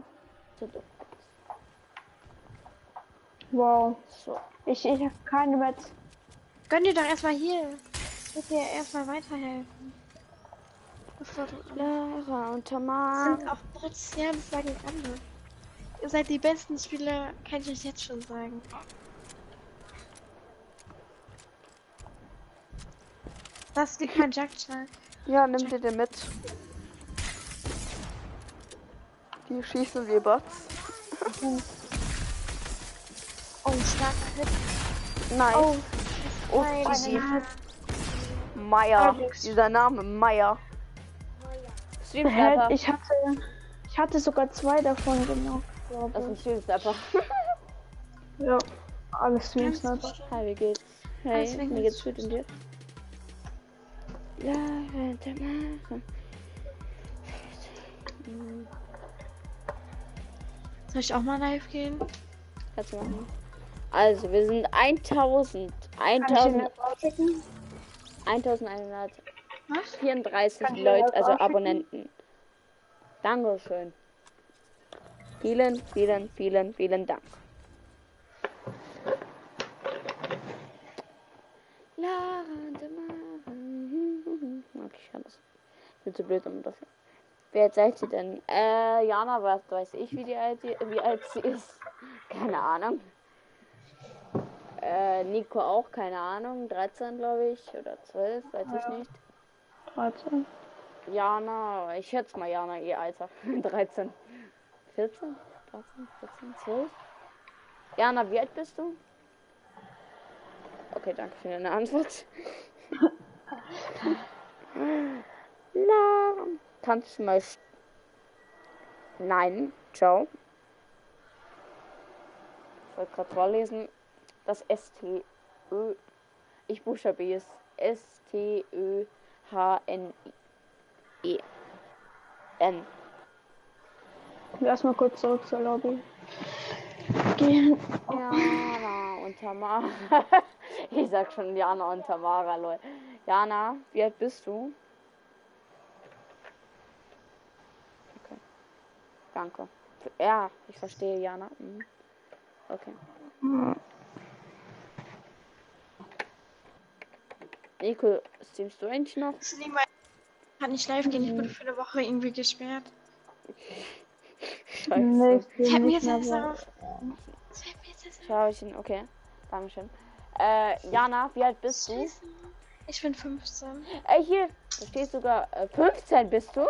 Wow. So. Ich hab keine Mets. Gönn dir doch erstmal hier. Ich will dir erstmal weiterhelfen. Lara und Tamara sind auf Bots, ja, das sagen andere. Ihr seid die besten Spieler, kann ich euch jetzt schon sagen. Das geht kein Jagdschlag. Ja, nimm dir den mit. Die schießen wir Bots. Oh, starker Hit. Nice. Oh, nein. Meier. Dieser Name, Meier. Ich hatte sogar 2 davon, genau. Das ist ein Streamsniper. Ja, alles Streamsniper. Hi, wie geht's? Hey, mir geht's gut und dir? Ja, warte mal. Soll ich auch mal live gehen? Kannst du machen. Also, wir sind 1134 Leute, also Abonnenten. Dankeschön. Vielen, vielen, vielen, vielen Dank. Okay, ich kann das. Ich bin zu blöd, um das. Wie alt seid ihr denn? Jana, was weiß ich, wie alt sie ist? Keine Ahnung. Nico auch, keine Ahnung. 13, glaube ich. Oder 12, weiß ich nicht. 13. Jana, ich schätze mal Jana, ihr Alter. 13. 14? 13, 14, 12? Jana, wie alt bist du? Okay, danke für deine Antwort. Lara. Kannst du mal... Nein, ciao. Ich wollte gerade vorlesen. Das STÖ. Ich buchstabiere es. STÖHNIEN. Lass mal kurz zurück zur Lobby gehen. Jana und Tamara. Ich sag schon Jana und Tamara, Leute. Jana, wie alt bist du? Okay. Danke. Ja, ich verstehe, Jana. Okay. Nico, streamst du eigentlich noch? Kann nicht live gehen, ich wurde für eine Woche irgendwie gesperrt. Scheiße. Nee, ich hab mir jetzt alles auf. Schauchen, okay. Dankeschön. Jana, wie alt bist du? Ich bin 15. Hier, da steht sogar 15 bist du?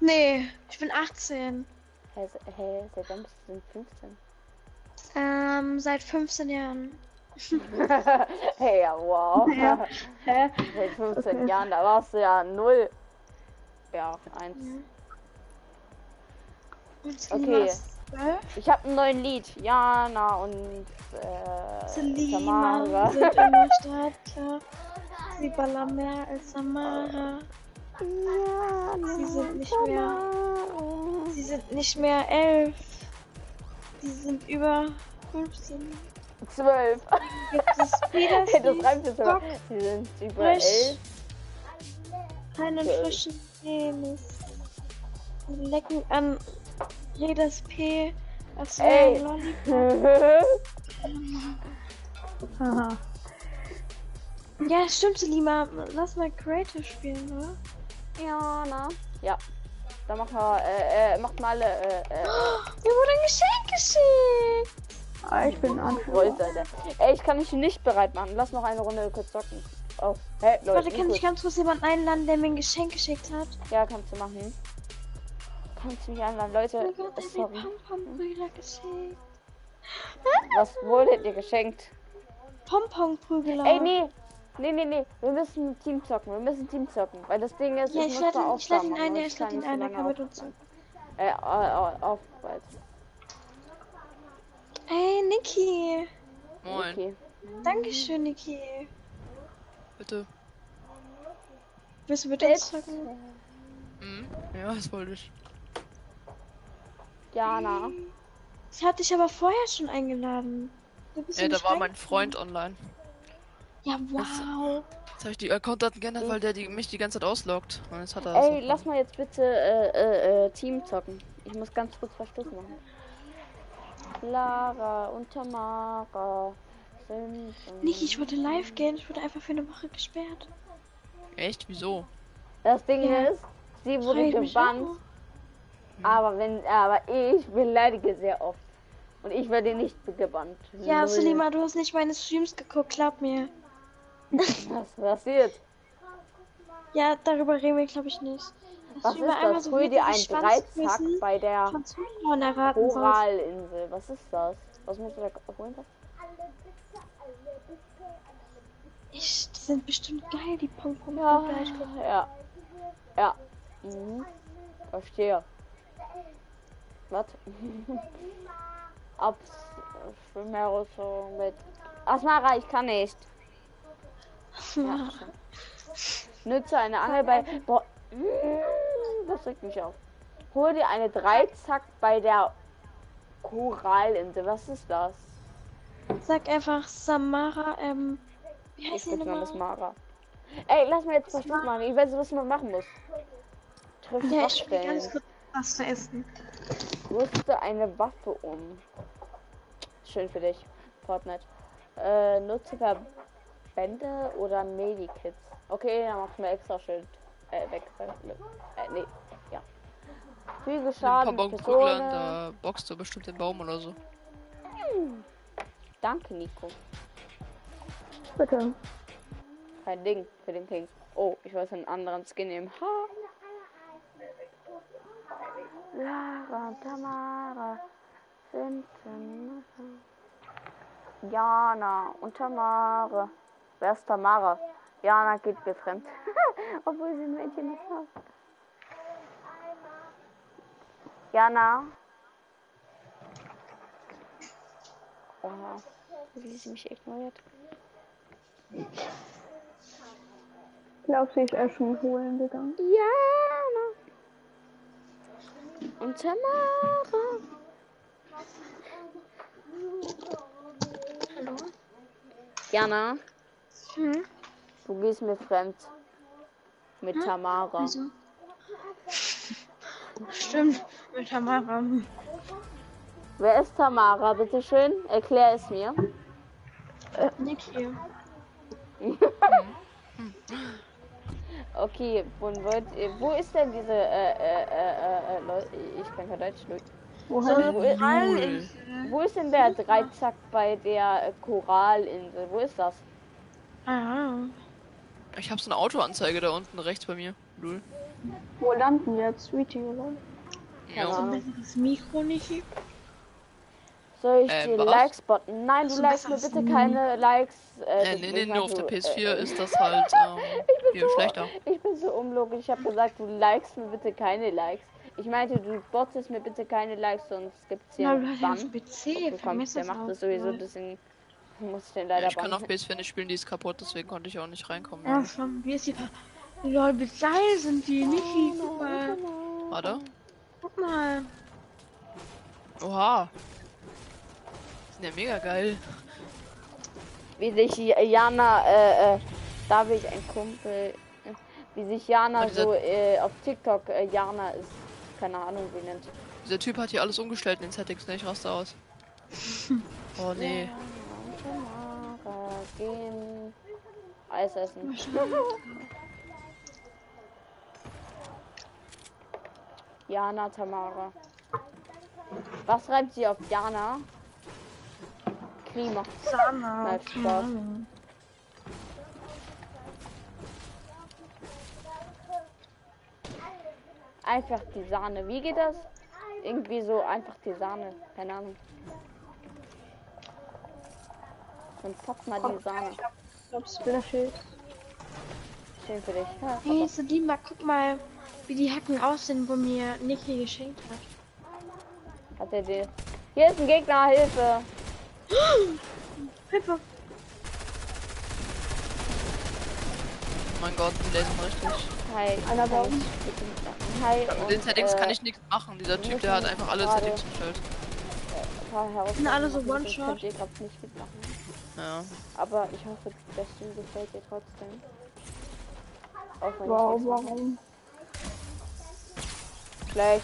Nee, ich bin 18. Hey, seit wann bist du denn 15? Seit 15 Jahren. Hey, wow. Ja. Hä? Seit 15 okay. Jahren, da warst du ja 0. Ja, 1. Okay. Ich habe einen neuen Lied. Jana und Selima Tamara sind in der Stadt, klar. Sie ballern mehr als Samara. Ja, sie sind nicht mehr. Sie sind nicht mehr 11. Sie sind über 15. 12. Das reimt jetzt aber. Sie sind über 11. Keinen frischen Penis. Sie lecken an jedes P. Das war ein Lollipop. Haha. Ja, stimmt, Selima. Lass mal Creative spielen, oder? Ja, na. Ja. Dann machen wir, macht mal, Mir wurde ein Geschenk geschickt. Ah, ich bin anfreut, Alter. Ey, ich kann mich nicht bereit machen. Lass noch eine Runde kurz zocken. Oh, hey, Leute. Warte, kann ich ganz kurz jemanden einladen, der mir ein Geschenk geschickt hat? Ja, kannst du machen. Kannst du mich einladen, Leute. Oh Gott, ich hab mir Pompon-Brüder geschenkt. Was wurde dir geschenkt? Pompon-Brüder. Ey, nee. Nee, wir müssen Team zocken, weil das Ding ist, ja, ich muss da aufpassen. Ich lade ihn ein, er kann mit uns zocken. Auf, bald. Hey, Niki. Moin. Niki. Dankeschön, Niki. Bitte. Willst du mit uns zocken? Mhm. Ja, das wollte ich. Jana. Ich hatte dich aber vorher schon eingeladen. Ja, da war mein Freund online. Ja, wow. Jetzt habe ich die Account-Daten geändert, weil der mich die ganze Zeit ausloggt. Und jetzt hat er Ey, lass mal jetzt bitte Team zocken. Ich muss ganz kurz Verstoß machen. Lara und Tamara sind... Nicht, ich wollte live gehen. Ich wurde einfach für eine Woche gesperrt. Echt? Wieso? Das Ding ist, sie wurde gebannt. Aber ich beleidige sehr oft. Und ich werde nicht gebannt. Ja, Selima, du hast nicht meine Streams geguckt. Glaub mir. Was passiert? Ja, darüber reden wir, glaube ich, nicht. Was ist das? Hol dir einen Dreizack bei der Koralinsel. Was ist das? Was musst du da holen? Die sind bestimmt geil, die Pompom. Ja. Mhm. Verstehe. Warte. Mit Asmara, ich kann nicht. Ja. Nütze eine Angel bei... Boah, das regt mich auf. Hol dir eine Dreizack bei der Koralinsel. Was ist das? Sag einfach Samara, Wie heißt die nochmal? Asmara. Ey, lass mal jetzt was machen. Ich weiß, was man machen muss. Ja, ich will ganz kurz was zu essen. Rüste eine Waffe um. Schön für dich, Fortnite. Nutze Verbände oder Medikits. Okay, dann mach ich mir extra Schild weg. Nee, ja. Füge Schaden. Ein da boxt du bestimmt den Baum oder so. Danke, Nico. Bitte. Kein Ding für den King. Oh, ich weiß einen anderen Skin im Haar. Lara und Tamara sind Jana und Tamara. Wer ist Tamara? Jana geht getrennt. Obwohl sie ein Mädchen nicht hat. Jana. Oha. Wie sie mich ignoriert. Ich glaube, sie ist schon holen gegangen. Jana. Und Tamara. Hallo? Jana? Hm? Du gehst mir fremd. Mit Tamara. Also. Stimmt, mit Tamara. Wer ist Tamara, bitte schön? Erklär es mir. Niki. Okay, wo ist denn diese Leute? Ich kann kein Deutsch. Wo ist denn der Dreizack bei der Koralinsel? Wo ist das? Ah. Ich habe so eine Autoanzeige da unten rechts bei mir. Lul. Wo landen wir jetzt? Video, oder? Ja. Das Mikro nicht. Soll ich den Likes-Button? Nein, du likest mir bitte keine Likes. Nee, auf der PS4 ist das halt viel schlechter. Ich bin so unlogisch. Ich habe gesagt, du likest mir bitte keine Likes. Ich meinte, du bottest mir bitte keine Likes, sonst gibt's hier einen Bann. Der macht das sowieso, deswegen muss ich den leider bannen. Ich kann auf PS4 nicht spielen, die ist kaputt, deswegen konnte ich auch nicht reinkommen. Ja, schon, wie ist die... Lol, wie geil sind die, Niki, guck mal. Warte. Guck mal. Oha. Ja, mega geil. Wie sich Jana, da will ich ein Kumpel, wie sich Jana so auf TikTok, Jana ist, keine Ahnung wie nennt. Dieser Typ hat hier alles umgestellt in den Settings, ne? Ich raste aus. Oh nee. Tamara, gehen. Eis essen. Jana, Tamara. Was reimt sie auf Jana? Klima. Nein, Spaß. Einfach die Sahne. Wie geht das? Irgendwie so einfach die Sahne. Keine Ahnung. Und pop mal die Sahne. Ich glaube, es wird schön. Schön für dich. Ja, hey, Selima, guck mal, wie die Hacken aussehen, wo mir Niki geschenkt hat. Hat er die? Hier ist ein Gegner, Hilfe! Hilfe! Mein Gott, die lesen richtig. Hi, einer baut. Hi. Mit den Settings kann ich nichts machen. Dieser Typ, der hat einfach alle Settings gestellt. Sind alle so One-Shot. Ich hab's nicht mitmachen. Ja. Aber ich hoffe, das Stream gefällt dir trotzdem. Wow, warum? Gleich.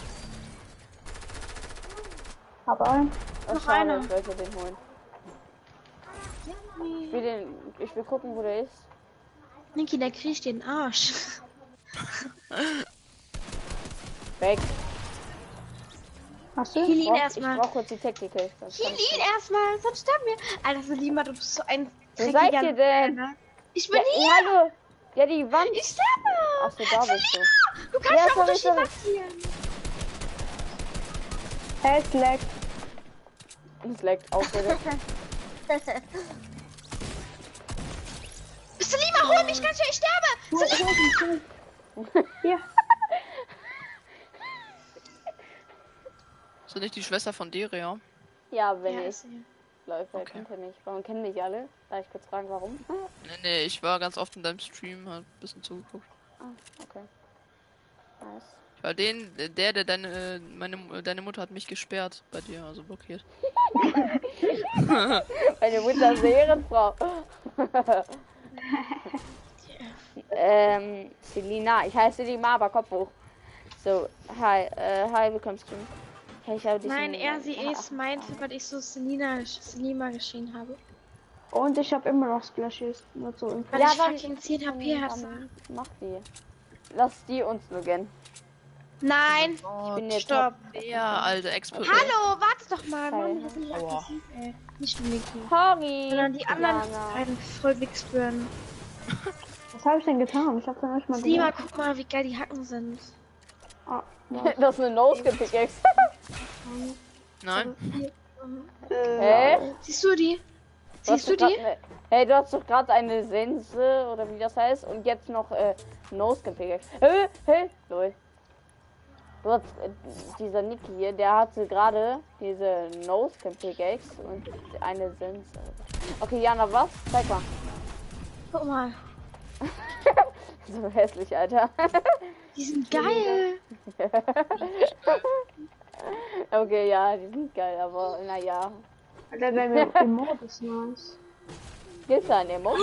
Hab einen. Noch einer. Ich wollte den holen. Ich will gucken, wo der ist. Niki, der kriegt den Arsch. Weg. Hast du? Kill ihn erstmal. Ich brauch kurz die Tactical. Kill ihn erstmal, sonst sterben wir. Alter, Selima, du bist so ein dreckiger... Wo seid ihr denn? Ich bin hier. Hallo. Ja, die Wand. Ich sterbe. Ach so, da bist du. Du kannst auch durch die Wand ziehen. Hey, es laggt. Es laggt auch wieder. Selima, hol mich ganz schnell, ich sterbe! Selima! Ja. Ist das nicht die Schwester von Deria? Ja, wenn ja, ich. Läuft, okay. Kennt er mich. Warum kennen mich alle? Darf ich kurz fragen, warum? Nee, ich war ganz oft in deinem Stream, hab ein bisschen zugeguckt. Ah, okay. Nice. Ich war der deine Mutter hat mich gesperrt bei dir, also blockiert. Meine Mutter ist eine Ehrenfrau. Selina, ich heiße die Maba, Kopf hoch. So, hi, willkommen zum Stream. Hey, ich habe dich. Nein, sie ist meinte, weil ich so Selima geschrien habe. Und ich habe immer noch Splashes, nur so im Kopf. Ja, weil ich fucking 10 HP hasse. Mach die. Lass die uns nur gönnen. Nein! Oh, ich bin jetzt stopp! Ja, Alter, explodiert. Hallo, warte doch mal! Mann, das ist aggressiv, ey. Nicht nur Niki. Sorry! Sondern die anderen einen voll wegspüren. Was habe ich denn getan? Ich habe dann nicht mal gesehen. Selima, guck mal, wie geil die Hacken sind. Oh, das ist eine Nose-Pickaxe. Nein. Hä? Siehst du die? Siehst du die? Hey, du hast doch gerade eine Sense, oder wie das heißt, und jetzt noch Nose-Pickaxe. Hey, lol. Dieser Niki hier, der hatte gerade diese Nose-Pickaxe und eine Sense. Okay, Jana, was? Zeig mal. Guck mal. So hässlich, Alter. Die sind geil. Okay, ja, die sind geil, aber naja. Alter, dein Emote ist nice. Gibt's da ein Emote?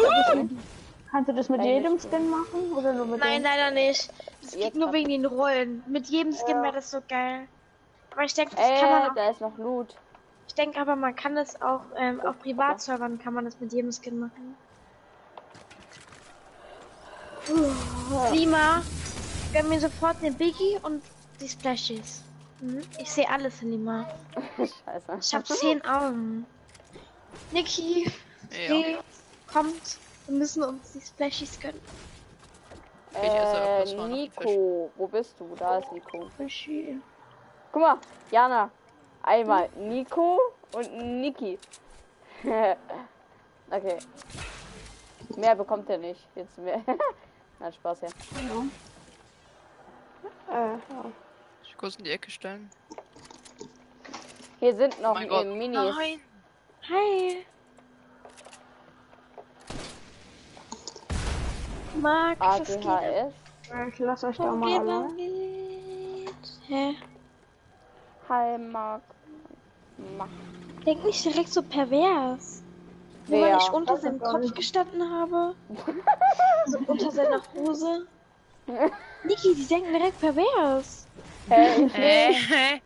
Kannst du das mit jedem Skin machen? Oder nur mit Nein, leider nicht. Das geht nur wegen den Rollen. Mit jedem Skin wäre das so geil. Aber ich denke, das kann man auch... da ist noch Loot. Ich denke aber, man kann das auch auf Privatservern kann man das mit jedem Skin machen. Selima, gib mir sofort eine Biggie und die Splashes. Ich sehe alles, Selima. Scheiße. Ich habe 10 Augen. Niki, kommt. Wir müssen uns die Splashies gönnen. Nico, wo bist du? Da ist Nico. Guck mal, Jana. Einmal Nico und Niki. Okay. Mehr bekommt er nicht. Jetzt mehr. Nein, Spaß, ja. Hallo. Ja. Ich kurz in die Ecke stellen. Hier sind noch Minis. Nein. Hi. Mark, ADHS. Ich lass euch da mal allein. Hä? Hi, Mark. Denk nicht direkt so pervers. Wer? Nur weil ich unter seinem Kopf gestanden habe. Also unter seiner Hose. Niki, die denken direkt pervers. Hey.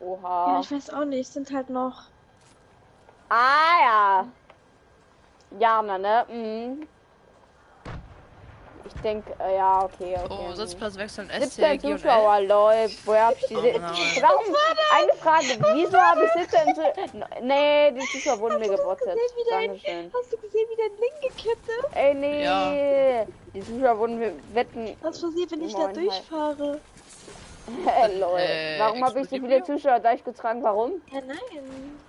Oha. Ja, ich weiß auch nicht, sind halt noch. Ah ja. Jana, ne? Mhm. Ich denke, ja, okay. Oh, Sitzplatz wechseln, SCG und Zuschauer, lol. Woher hab ich diese... Warum? Eine Frage, wieso habe ich Sitzplatz... Nee, die Zuschauer wurden mir gebottet. Hast du gesehen, wie dein Link gekippt ist? Ey, nee. Ja. Die Zuschauer wurden mir wetten... Was passiert, wenn ich da durchfahre? Lol. Warum habe ich so viele Zuschauer durchgetragen? Warum? Ja, nein.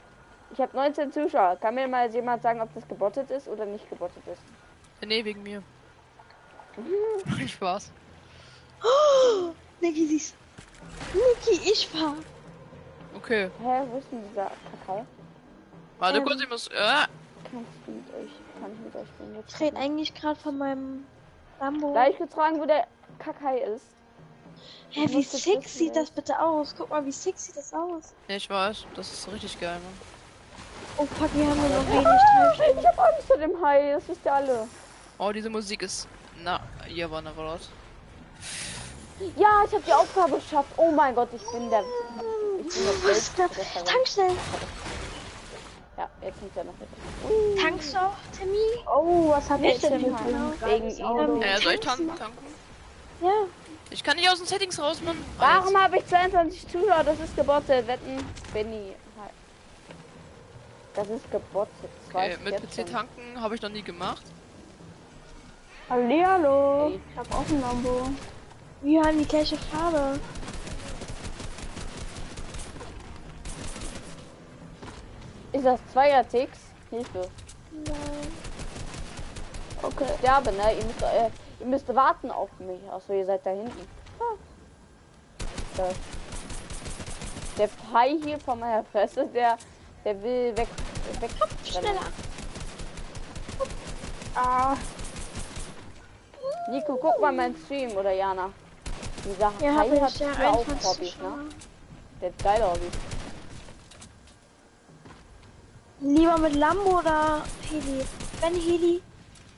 Ich habe 19 Zuschauer. Kann mir mal jemand sagen, ob das gebottet ist oder nicht gebottet ist? Nee, wegen mir. Ich war's. Oh, Niki, siehst du? Niki, ich war. Okay. Hä, wo ist denn dieser Kakao? Warte kurz, ich muss... Kann ich mit euch reden? Ich rede eigentlich gerade von meinem Lambo. Gleich getragen, wo der Kakao ist. Hä, wie sick sieht das bitte aus? Guck mal, wie sick sieht das aus. Ich weiß, das ist richtig geil, Mann. Oh fuck, hier haben wir noch wenig. Ich hab Angst vor dem Hai, das wisst ihr alle. Oh, diese Musik ist... Na, hier war eine Rolle. Ja, ich habe die Aufgabe geschafft. Oh mein Gott, ich bin der... Tankstelle! Ja, jetzt kommt ja noch mit. Tankst du auch, Timmy? Oh, was hab ich denn hier? Soll ich tanken? Ja. Ich kann nicht aus den Settings raus, Mann. Warum habe ich 22 Zuschauer? Das ist gebottet. Wetten, Benni. Das ist gebottet. Okay, mit PC-Tanken habe ich noch nie gemacht. Hallihallo. Hey. Ich habe auch ein Lambo. Wir haben die gleiche Farbe. Ist das 2er-Tix? Hilfe. Nein. Okay. Ich sterbe, ne? Ihr müsst warten auf mich. Achso, ihr seid da hinten. Ja. Der Pai hier von meiner Fresse, der will weg. Hopp, schneller. Hopp. Ah. Nico, guck mal meinen Stream, oder Jana? Dieser Hai hat ja auch Hobbys, ne? Der hat geile Hobbys. Lieber mit Lambo oder Heli? Wenn Heli,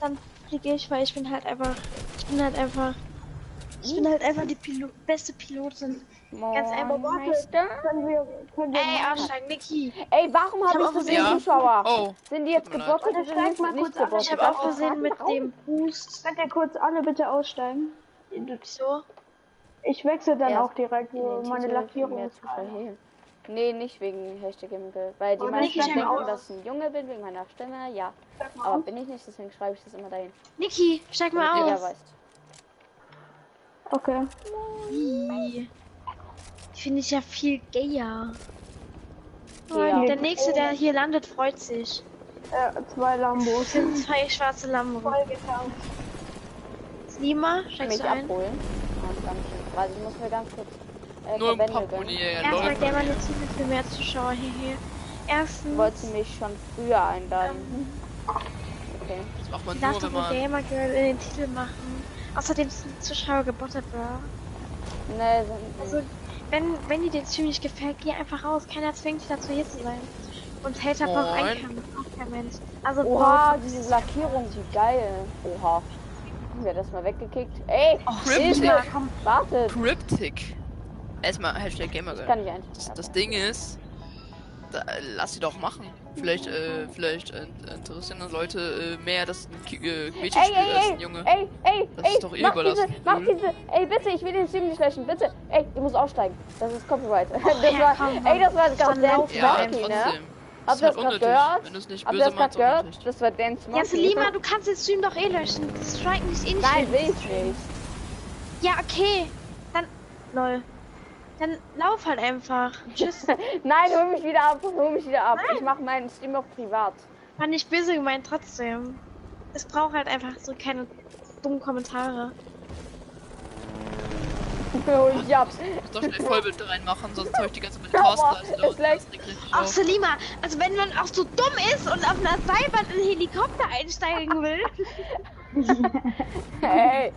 dann fliege ich, weil ich bin halt einfach die beste Pilotin. Ganz einfach. Ey, aussteigen, Niki. Ey, warum habe ich so viele Zuschauer? Oh. Sind die jetzt gebottet oder sind die nicht gebottet? Ich habe auch gesehen mit dem Boost. Könnt ihr kurz alle bitte aussteigen? Induktion. Ich wechsle dann auch direkt meine Lackierung. Nee, nicht wegen Hashtag im Bild. Weil die meisten denken, dass ich ein Junge bin wegen meiner Stimme. Ja. Aber bin ich nicht, deswegen schreibe ich das immer dahin. Niki, steig mal aus. Okay. Die finde ich ja viel gayer. Oh, ja. Der nächste, der hier landet, freut sich. Zwei Lambos. Sind zwei schwarze Lambos. Selima, steigst du ein? Also ich muss mir ganz kurz nur ein paar Pony, erstmal gehen wir jetzt mit mehr Zuschauer hierher. Erstens... Wolltest du mich schon früher einladen? Okay. Das macht man nur, wenn man... Gamer Girl in den Titel machen. Außerdem sind Zuschauer gebottet, oder? Nee, sind also, wenn dir der Stream nicht gefällt, geh einfach raus. Keiner zwingt dich dazu, hier zu sein. Und Hater braucht kein Mensch. Also, oha, diese Lackierung, wie geil. Oha. Haben wir das mal weggekickt? Ey, wartet. Cryptic. Erstmal Hashtag Gamer Girl. Das Ding ist, lass sie doch machen. Vielleicht interessieren Leute mehr, dass ein Mädchenspiel ist, ein Junge. Das ist doch eh überlassen. Ey, bitte, ich will den Stream nicht löschen, bitte. Ey, du musst aussteigen. Das ist Copyright. Das war ganz Dance Monkey, ne? Habt ihr das gerade gehört? Das war Dance Monkey. Ja, Selima, du kannst den Stream doch eh löschen. Das Striken ist eh nicht. Nein, will ich nicht. Ja, okay. Dann... Lol. Dann lauf halt einfach. Tschüss. Nein, hol mich wieder ab, hol mich wieder ab. Nein. Ich mache meinen Stream auch privat. War nicht böse gemeint, trotzdem. Es braucht halt einfach so keine dummen Kommentare. Ich hab's. Ich muss doch schnell Vollbild reinmachen, sonst habe ich die ganze mit Postleiste. Auch Selima, also wenn man auch so dumm ist und auf einer Seilbahn in den Helikopter einsteigen will. Hey.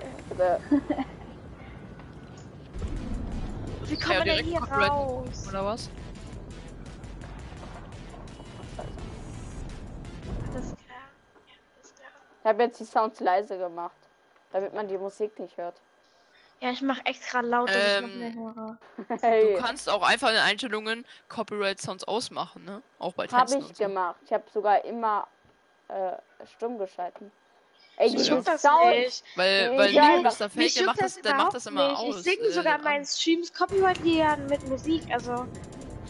Wie kommen wir denn hier raus? Oder was? Ich habe jetzt die Sounds leise gemacht, damit man die Musik nicht hört. Ja, ich mache extra laut, dass ich noch mehr höre. Hey. Du kannst auch einfach in den Einstellungen Copyright Sounds ausmachen, ne? Auch bei Texten. Habe ich gemacht. Ich habe sogar immer stumm geschalten. Ey, ich juck das nicht. Weil Nico das da fällt, der macht das immer nicht. Aus. Ich singe sogar meinen Streams Copyright-Lieder mit Musik, also...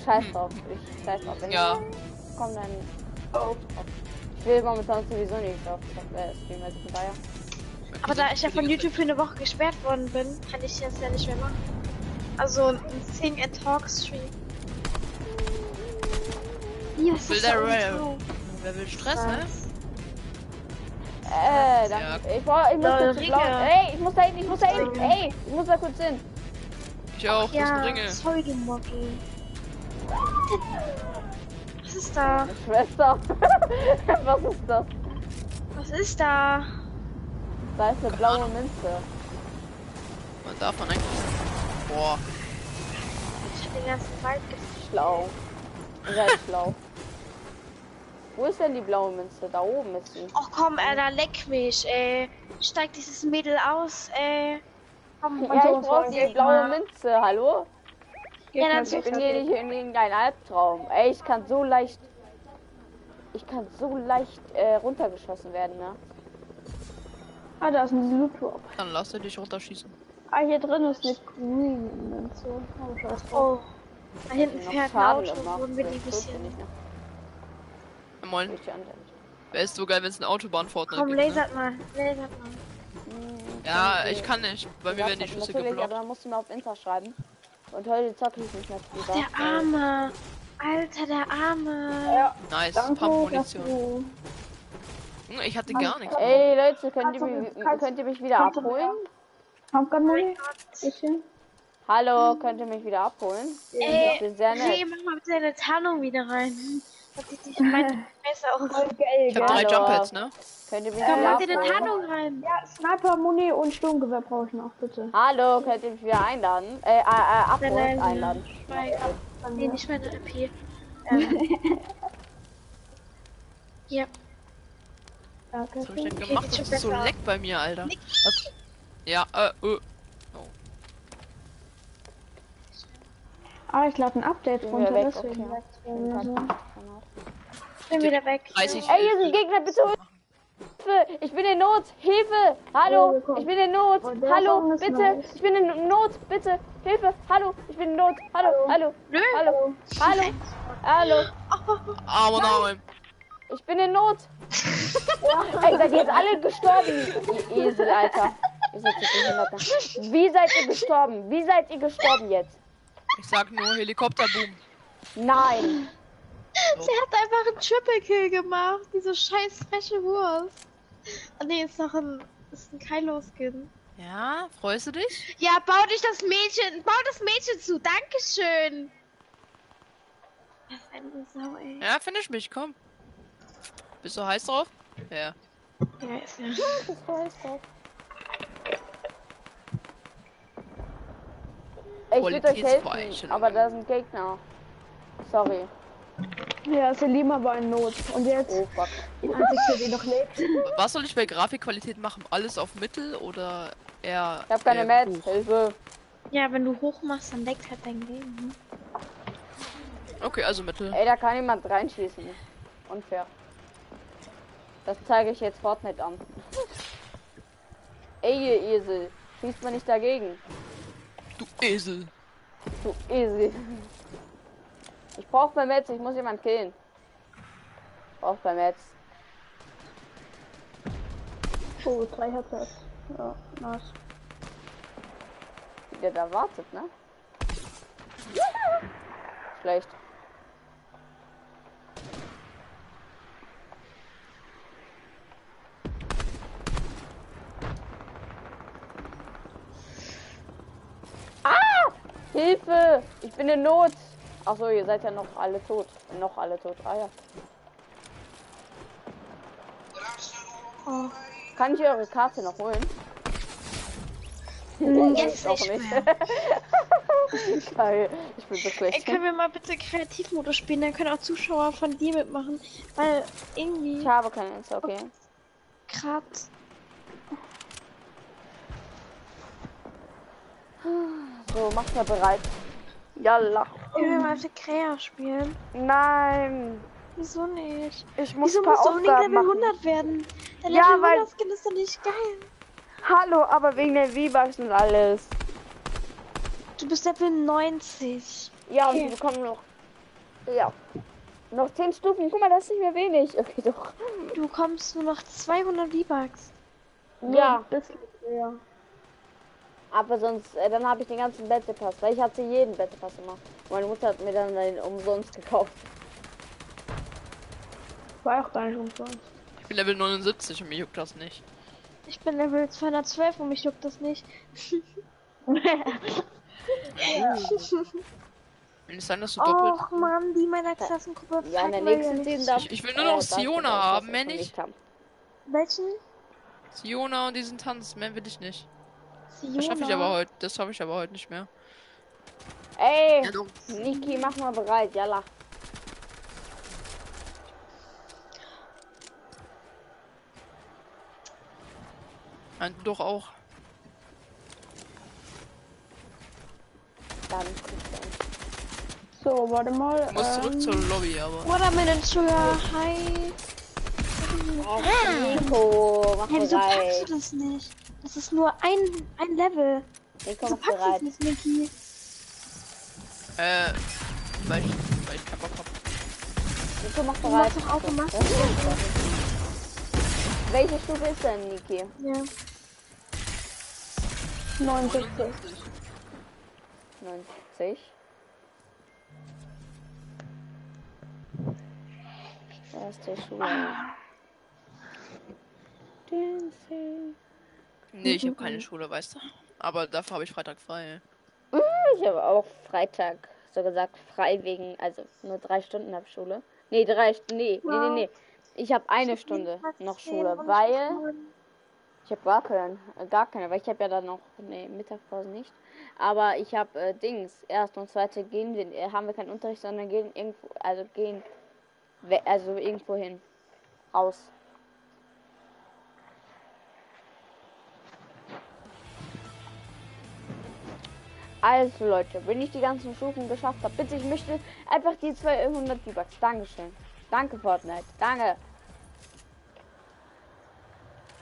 Scheiß drauf, wenn ja. Ich komm dann... Oh. Ich will momentan sowieso nicht auf Stream, also von daher... Aber da ich ja von YouTube für eine Woche gesperrt worden bin, kann ich das ja nicht mehr machen. Also ein Sing and Talk Stream. Ja, das ist so. Wer will Stress, ne? Danke. Ich muss da hin. Ey, ich muss da kurz hin. Ich auch, das sind Ringe. Sorry, du Moppel. Was ist da? Schwester. Was ist das? Was ist da? Da ist eine blaue Münze. Man darf man eigentlich. Boah. Ich hab den ganzen Wald gefunden. Schlau. Sehr schlau. Wo ist denn die blaue Münze? Da oben ist sie. Ach komm, Alter, leck mich, ey. Steig dieses Mädel aus, ey. Komm, ja, ich brauch die blaue Münze, hallo? Ja, natürlich. Ich bin hier nicht in irgendein Albtraum. Ey, ich kann so leicht. Runtergeschossen werden, ne? Ah, da ist ein Loot-Drop. Dann lass er dich runterschießen. Ah, hier drin ist eine grüne Münze. Oh. Da hinten fährt ein Auto, wurden wir die bisschen. Ja, moin. Wäre es so geil, wenn es ein Autobahn-Fortnite gibt. Komm, lasert mal, lasert mal. Ja, ich kann nicht, bei mir werden die Schüsse geblockt. Aber dann musst du mir auf Insta schreiben. Und heute zocke ich nicht mehr. Ach, der Arme. Alter, der Arme. Ja. Nice, Pump-Munition. Ich hatte gar nichts. Ey Leute, könnt ihr mich wieder abholen? Hallo, könnt ihr mich wieder abholen? Ey, ich bin sehr nett. Nee, mach mal bitte deine Tarnung wieder rein. Das sieht nicht besser aus. Ich hab 3 Jump-Hats, ne? Könnt ihr mich wieder abholen? Mach deine Tarnung rein. Ja, Sniper, Muni und Sturmgewehr brauche ich noch, bitte. Hallo, könnt ihr mich wieder einladen? Abholen, einladen. Nee, nicht meine IP. Ja. Was hab ich denn gemacht? Das ist so leck bei mir, Alter. Niki. Was? Ja, Oh. Ah, ich lade ein Update runter, deswegen. Okay. Ich bin wieder weg. 30. Ey, hier sind Gegner, bitte Hilfe! Ich bin in Not! Hilfe! Hallo! Ich bin in Not! Hallo! Bitte! Ich bin in Not! Bitte! Hilfe! Hallo! Ich bin in Not! Hallo! Hallo! Hallo! Hallo! Hallo! Arm und Arm! Ich bin in Not! Ey, seid ihr jetzt alle gestorben? Ihr Esel, Alter. Wie seid ihr gestorben? Wie seid ihr gestorben jetzt? Ich sag nur Helikopterboom. Nein. So. Sie hat einfach einen Triple Kill gemacht. Diese scheiß freche Wurst. Oh, ne, ist ein Kylo-Skin. Ja, freust du dich? Ja, bau das Mädchen zu. Dankeschön. Das ist eine Sau, ey. Ja, finish mich, komm. Bist du heiß drauf? Ja. Ja, ist ja. Bist du heiß drauf? Ich würde euch helfen, aber da sind Gegner. Sorry. Ja, Selima war in Not. Und jetzt? Oh fuck. Die einzige, die noch lebt. Was soll ich bei Grafikqualität machen? Alles auf Mittel oder eher... Ich hab keine Mats, Hilfe. Ja, wenn du hoch machst, dann deckt halt dein Leben. Okay, also Mittel. Ey, da kann jemand reinschießen. Unfair. Das zeige ich jetzt Fortnite an. Ey, ihr Esel. Schießt man nicht dagegen. Du Esel. Du Esel. Ich brauch beim Metz, ich muss jemanden killen. Brauch beim Metz. Oh, 3 Headshots. Ja, nice. Wie der da wartet, ne? Schlecht. Ah! Hilfe! Ich bin in Not. Achso, ihr seid ja noch alle tot. Noch alle tot. Ah ja. Oh. Kann ich eure Karte noch holen? Jetzt auch nicht. Ich bin so schlecht. Können wir mal bitte Kreativmodus spielen? Dann können auch Zuschauer von dir mitmachen. Weil irgendwie. Ich habe keinen, ist okay. Grad. So, macht mal bereit. Jalla. Können wir mal bitte Krea spielen? Nein. Wieso nicht? Ich muss Wieso musst du unbedingt Level 100 werden? Der Level 100 Skin ist doch nicht geil. Hallo, aber wegen der V-Bucks und alles. Du bist Level 90. Ja, okay. Und wir bekommen noch... Ja. Noch 10 Stufen. Guck mal, das ist nicht mehr wenig. Okay, doch. Du bekommst nur noch 200 V-Bucks. Ja. Ja. Aber sonst, dann habe ich den ganzen Battle Pass. Weil ich hatte jeden Battle Pass gemacht. Meine Mutter hat mir dann den umsonst gekauft. War auch gar nicht umsonst. Ich bin Level 79 und mich juckt das nicht. Ich bin Level 212 und mich juckt das nicht. Will es sein, dass du doppelt... Och Mann, die meiner Klassengruppe... Ja, in der nächsten Season ich will nur noch Siona haben, wenn ich... Welchen? Siona und diesen Tanz, mehr will ich nicht. Siona? Das schaffe ich aber heute, das schaffe ich aber heute nicht mehr. Ey, ja, Niki, mach mal bereit, jalla. Nein, doch auch. Dann. So, warte mal. Ich muss zurück zur Lobby, aber. Watermelon Sugar, hi. Oh, Nico, mach hey, wieso packst du das nicht? Das ist nur ein Level. Nico, wieso packst du das nicht, Niki? Weil ich keinen Bock hab. Nico, mach bereit. Du machst doch auch gemacht. Welche Stufe ist denn, Niki? Ja. 69. 90. Erste Schule. Nee, ich habe keine Schule, weißt du. Aber dafür habe ich Freitag frei. Ich habe auch Freitag, so gesagt, frei wegen, also nur 3 Stunden habe Schule. Nee, nee. Ich habe eine Stunde noch Schule, weil ich habe gar keine, weil ich habe ja dann noch Mittagspause nicht. Aber ich habe erste und zweite haben wir keinen Unterricht, sondern gehen irgendwo hin, raus. Also Leute, wenn ich die ganzen Stufen geschafft habe, bitte, ich möchte einfach die 200 V-Bucks. Dankeschön. Danke Fortnite, danke.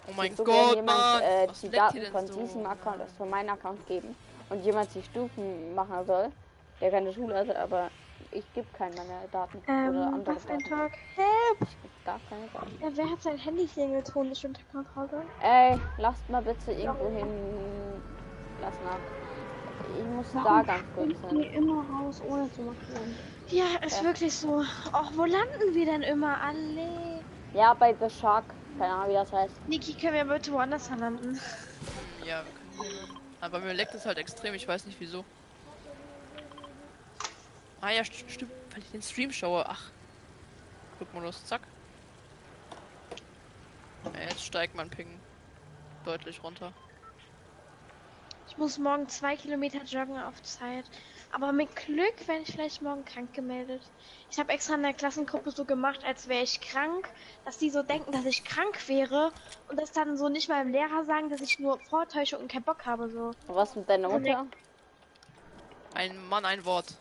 Oh mein Gott, Mann! Die Daten von diesem Account, das von meinem Account geben und jemand die Stufen machen soll, der keine Schule hat, aber ich gebe keine meiner Daten oder andere Daten. Help! Ich darf keine Daten. Ja, wer hat sein Handy hier elektronisch unter Kontrolle? Ey, lasst mal bitte irgendwo hin. Lass nach. Ich muss da ganz kurz sein. Ich gehe immer raus, ohne zu machen. Ja, ist wirklich so. Och, wo landen wir denn immer alle? Ja, bei The Shark. Keine Ahnung, wie das heißt. Niki, können wir bitte woanders landen? Ja, wir können. Aber mir leckt es halt extrem, ich weiß nicht wieso. Ah ja, stimmt, weil ich den Stream schaue. Ach. Flugmodus, zack. Ja, jetzt steigt mein Ping deutlich runter. Ich muss morgen 2 Kilometer joggen auf Zeit. Aber mit Glück werde ich vielleicht morgen krank gemeldet. Ich habe extra in der Klassengruppe so gemacht, als wäre ich krank, dass die so denken, dass ich krank wäre und das dann so nicht mal im Lehrer sagen, dass ich nur vortäusche und keinen Bock habe. So. Was mit deiner Mutter? Ein Mann, ein Wort.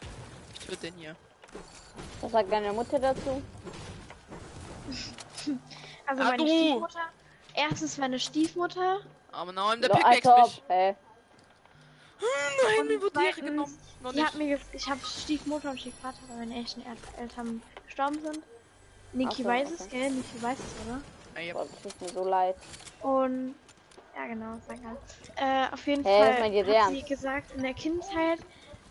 Ich töte den hier. Was sagt deine Mutter dazu? Also meine Stiefmutter. Erstens meine Stiefmutter. Aber nein, der Pick wächst mich. Nein, mir wird die Ehre genommen. Ich habe Stiefmutter und Stiefvater, weil meine echten Eltern gestorben sind. Niki so, weiß es, gell? Niki weiß es, oder? Ja, das tut mir so leid. Und ja, genau, danke. Auf jeden Fall hat sie gesagt, in der Kindheit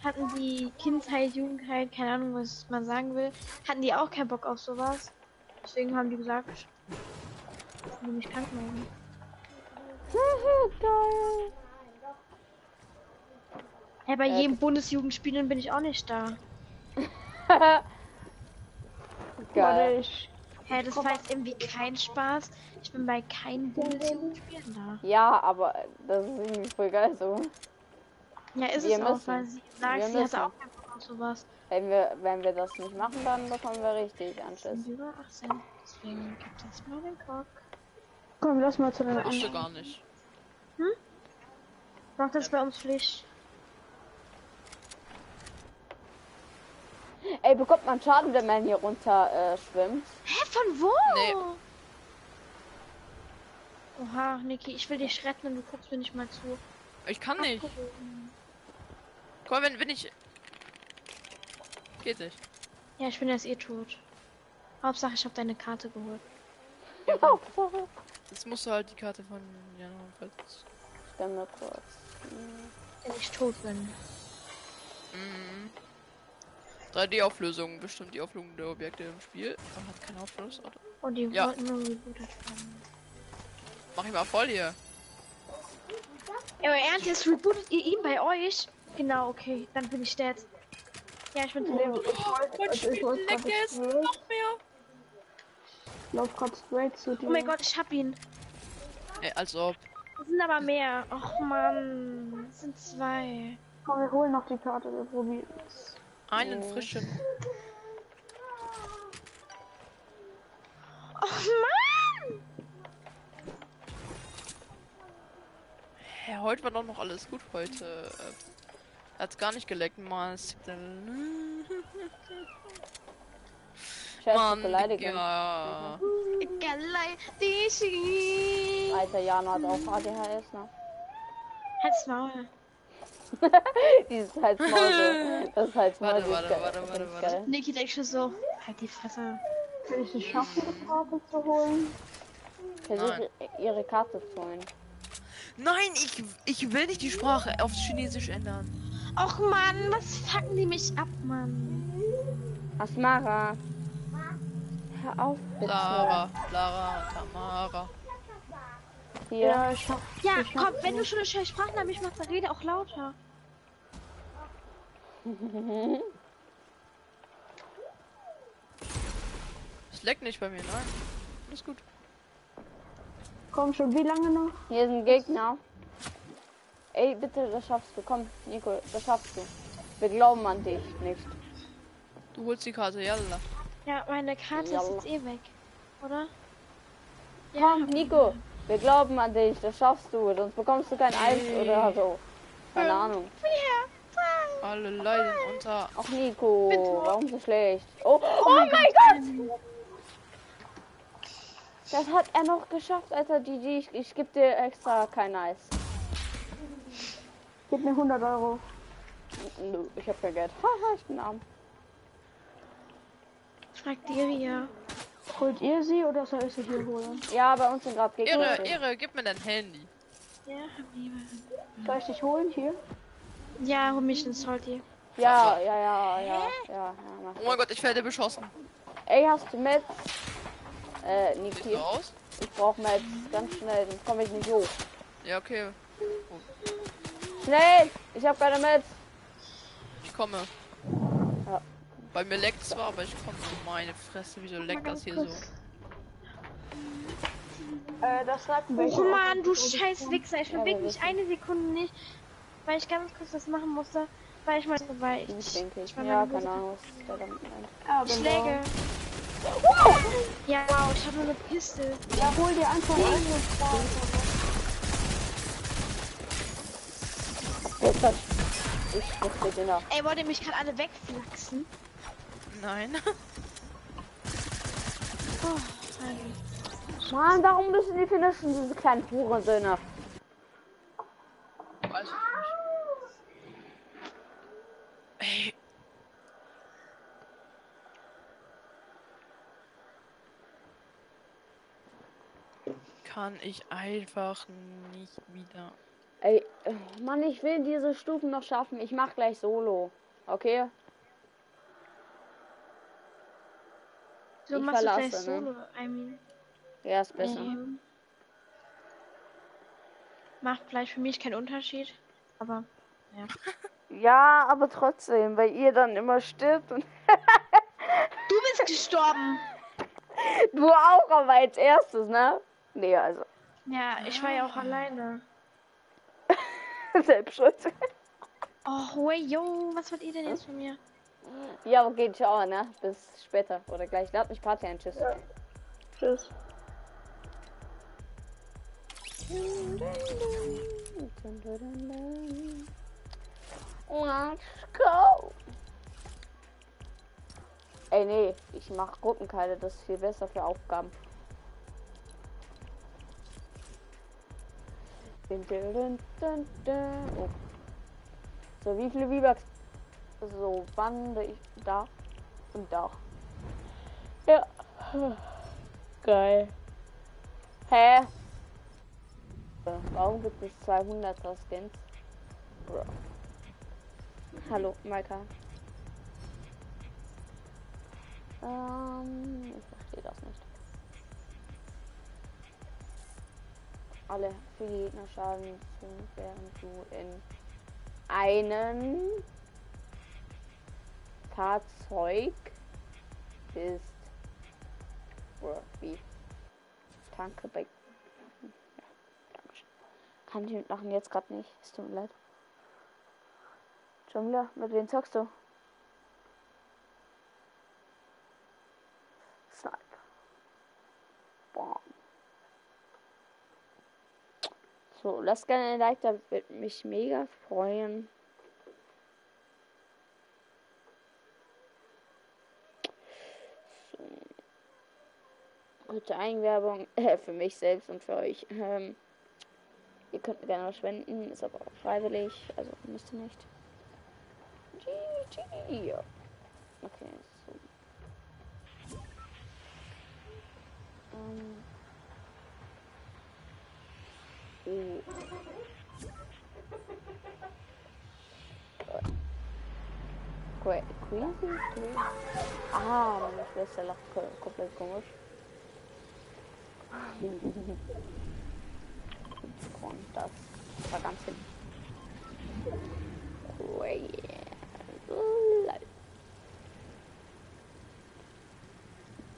hatten die Kindheit, Jugendheit, keine Ahnung, was man sagen will, hatten die auch keinen Bock auf sowas. Deswegen haben die gesagt, dass die mich krank machen. Geil. Hey, bei jedem Bundesjugendspielen bin ich auch nicht da. Geil. Hey, das war jetzt irgendwie kein Spaß. Ich bin bei keinem Bundesjugendspielen da. Ja, aber das ist irgendwie voll geil so. Ja, ist wir es müssen. Auch, weil sie sagt, wir sie müssen. Hatte auch keinen Bock auf sowas. Wenn wir das nicht machen, dann bekommen wir richtig Anschiss. Über 18, deswegen gibt es mal den Bock. Komm, lass mal zu den anderen. Ich gar nicht. Hm? Mach das bei uns Pflicht. Ey, bekommt man Schaden, wenn man hier runter schwimmt? Hä, von wo? Nee. Oha, Niki, ich will dich retten und du guckst mir nicht mal zu. Ich kann nicht. Komm, wenn ich... Geht nicht. Ja, ich bin erst eh tot. Hauptsache, ich habe deine Karte geholt. Ja, Hauptsache. Jetzt musst du halt die Karte von Jana holen. Ich kann mal kurz. Wenn ich tot bin. Mhm. 3D-Auflösung bestimmt die Auflösung der Objekte im Spiel. Man hat keine Auflösung. Und die wollten nur gut erfahren. Mach ich mal voll hier. Ja, aber ernst, jetzt rebootet ihr ihn bei euch? Genau, okay, dann bin ich dead. Ja, ich bin zu dem. Noch mehr. Lauf grad straight zu dir. Oh mein Gott, ich hab ihn. Ey, als ob. Es sind aber mehr. Och man, es sind zwei. Komm, wir holen noch die Karte, wir probieren es. Einen frischen. Oh Mann! Hey, heute war doch noch alles gut heute. Hat's gar nicht geleckt, Mann. Mann, ja. Alter, Jana hat auch ADHS, ne? Halt's Maul. Dieses Halsmaul, das ist halt mal warte. Niki denkt schon so, halt die Fresse. Will ich nicht schaffen, die Karte zu holen? Versuche ihre Karte zu holen. Nein, ich will nicht die Sprache aufs Chinesisch ändern. Och Mann, was fucken die mich ab, Mann? Asmara. Hör auf, bitte. Lara, Tamara. Hier. Ja, ich komm, wenn du schon eine schöne Sprachnachricht machst, dann rede auch lauter. Es leckt nicht bei mir, nein. Alles gut. Komm schon, wie lange noch? Hier sind Gegner. Ey, bitte, das schaffst du. Komm, Nico, das schaffst du. Wir glauben an dich nicht. Du holst die Karte, jalla. Ja, meine Karte ist jetzt eh weg, oder? Ja. Komm, Nico. Wir glauben an dich, das schaffst du, sonst bekommst du kein Eis oder so. Keine Ahnung. Alle leiden unter. Ach Nico, bitte. Warum so schlecht? Oh mein Gott! Das hat er noch geschafft, Alter. GG, ich geb dir extra kein Eis. Gib mir 100 Euro. Nö, ich hab kein Geld. Haha, ich bin arm. Fragt ihr ja. Holt ihr sie oder soll ich sie hier holen? Ja, bei uns sind gerade Gegner. Irre, gib mir dein Handy. Ja, Liebe. Soll ich dich holen hier? Ja, hol mich ins Holt hier. Ja. Oh mein Gott, ich werde beschossen. Ey, hast du Metz? Niki. Ich brauch Metz, ganz schnell, sonst komme ich nicht hoch. Ja, okay. Oh. Schnell! Ich hab keine Metz. Ich komme. Bei mir leckt zwar, aber ich komme zu meine Fresse. Wieso leckt das hier kurz. So? Das sagt mir. Oh Mann, du scheiß Wichser. Ich bewege mich eine Sekunde nicht, weil ich ganz kurz das machen musste. Weil ich mal so weit. Ich war ja, keine Ahnung. Schläge. Wow! Ja, wow, ich habe nur eine Pistole. Ja, hol dir einfach einen. Ich guck dir nach. Ey, wollt ihr mich gerade alle wegflachsen? Nein. Oh, Mann, warum müssen die finishen, diese kleinen Hurensöhne? Weiß ich nicht. Ey. Kann ich einfach nicht wieder. Ey, Mann, ich will diese Stufen noch schaffen. Ich mach gleich Solo. Okay? So ich machst verlasse, du gleich Solo, ne? I mean. Ja, ist besser. Macht vielleicht für mich keinen Unterschied, aber ja. Ja, aber trotzdem, weil ihr dann immer stirbt und... Du bist gestorben! Du auch, aber als erstes, ne? Nee, also... Ja, ich war ja auch alleine. Selbstschutz. Oh, yo, was wollt ihr denn jetzt von mir? Ja, okay, ciao, ne? Bis später oder gleich. Lad mich Party ein, tschüss. Ja. Tschüss. Let's go! Ey, nee, ich mach Gruppenkeile, das ist viel besser für Aufgaben. Oh. So, wie viele V-Bucks? So, wandere ich da und da. Ja. Geil. Hä? Warum gibt es 200er Skins? Bro. Hallo, Maika. Ich verstehe das nicht. Alle für die Gegner Schaden sind, während du in einem Fahrzeug bist. Bro, wie? Tanke bei. Kann ich mitmachen, jetzt gerade nicht. Es tut mir leid. Jamila, mit wem zockst du? Snipe. Boah. So, lasst gerne ein Like, da würde mich mega freuen. So. Gute Eigenwerbung für mich selbst und für euch. Ihr könnt mir gerne was spenden, ist aber auch freiwillig, also müsst ihr nicht. Okay, so. Crazy? Ah, meine Schwester lacht komplett komisch. Und das war ganz hin.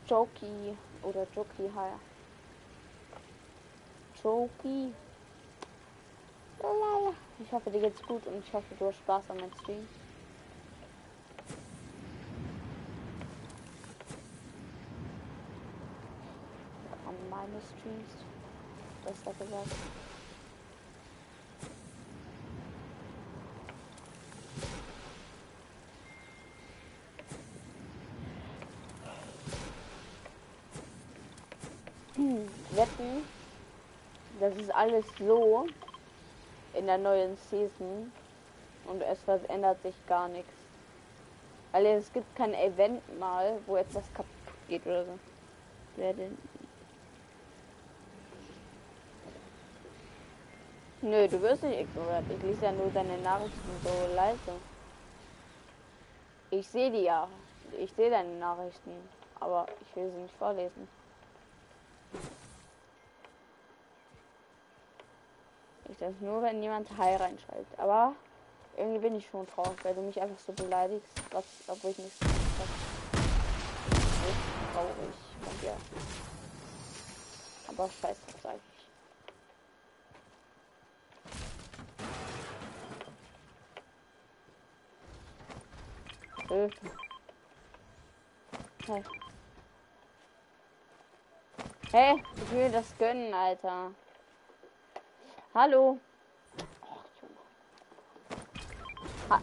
Jokey oder Jokey, heuer. Jokey. Ich hoffe, dir geht's gut und ich hoffe, du hast Spaß an meinem Stream. An meine Streams. Besser gesagt. Wetten, das ist alles so in der neuen Season und es verändert sich gar nichts. Weil es gibt kein Event mal, wo etwas kaputt geht oder so. Wer denn? Nö, du wirst nicht ignoriert. Ich lese ja nur deine Nachrichten so leise. Ich sehe die ja. Ich sehe deine Nachrichten, aber ich will sie nicht vorlesen. Ich das nur, wenn jemand Hi reinschreibt. Aber irgendwie bin ich schon traurig, weil du mich einfach so beleidigst, was, obwohl ich nichts gemacht habe. Ich traurig von dir. Aber scheiße, sag ich. Hey. Hey, ich will das gönnen, Alter. Hallo. Ha.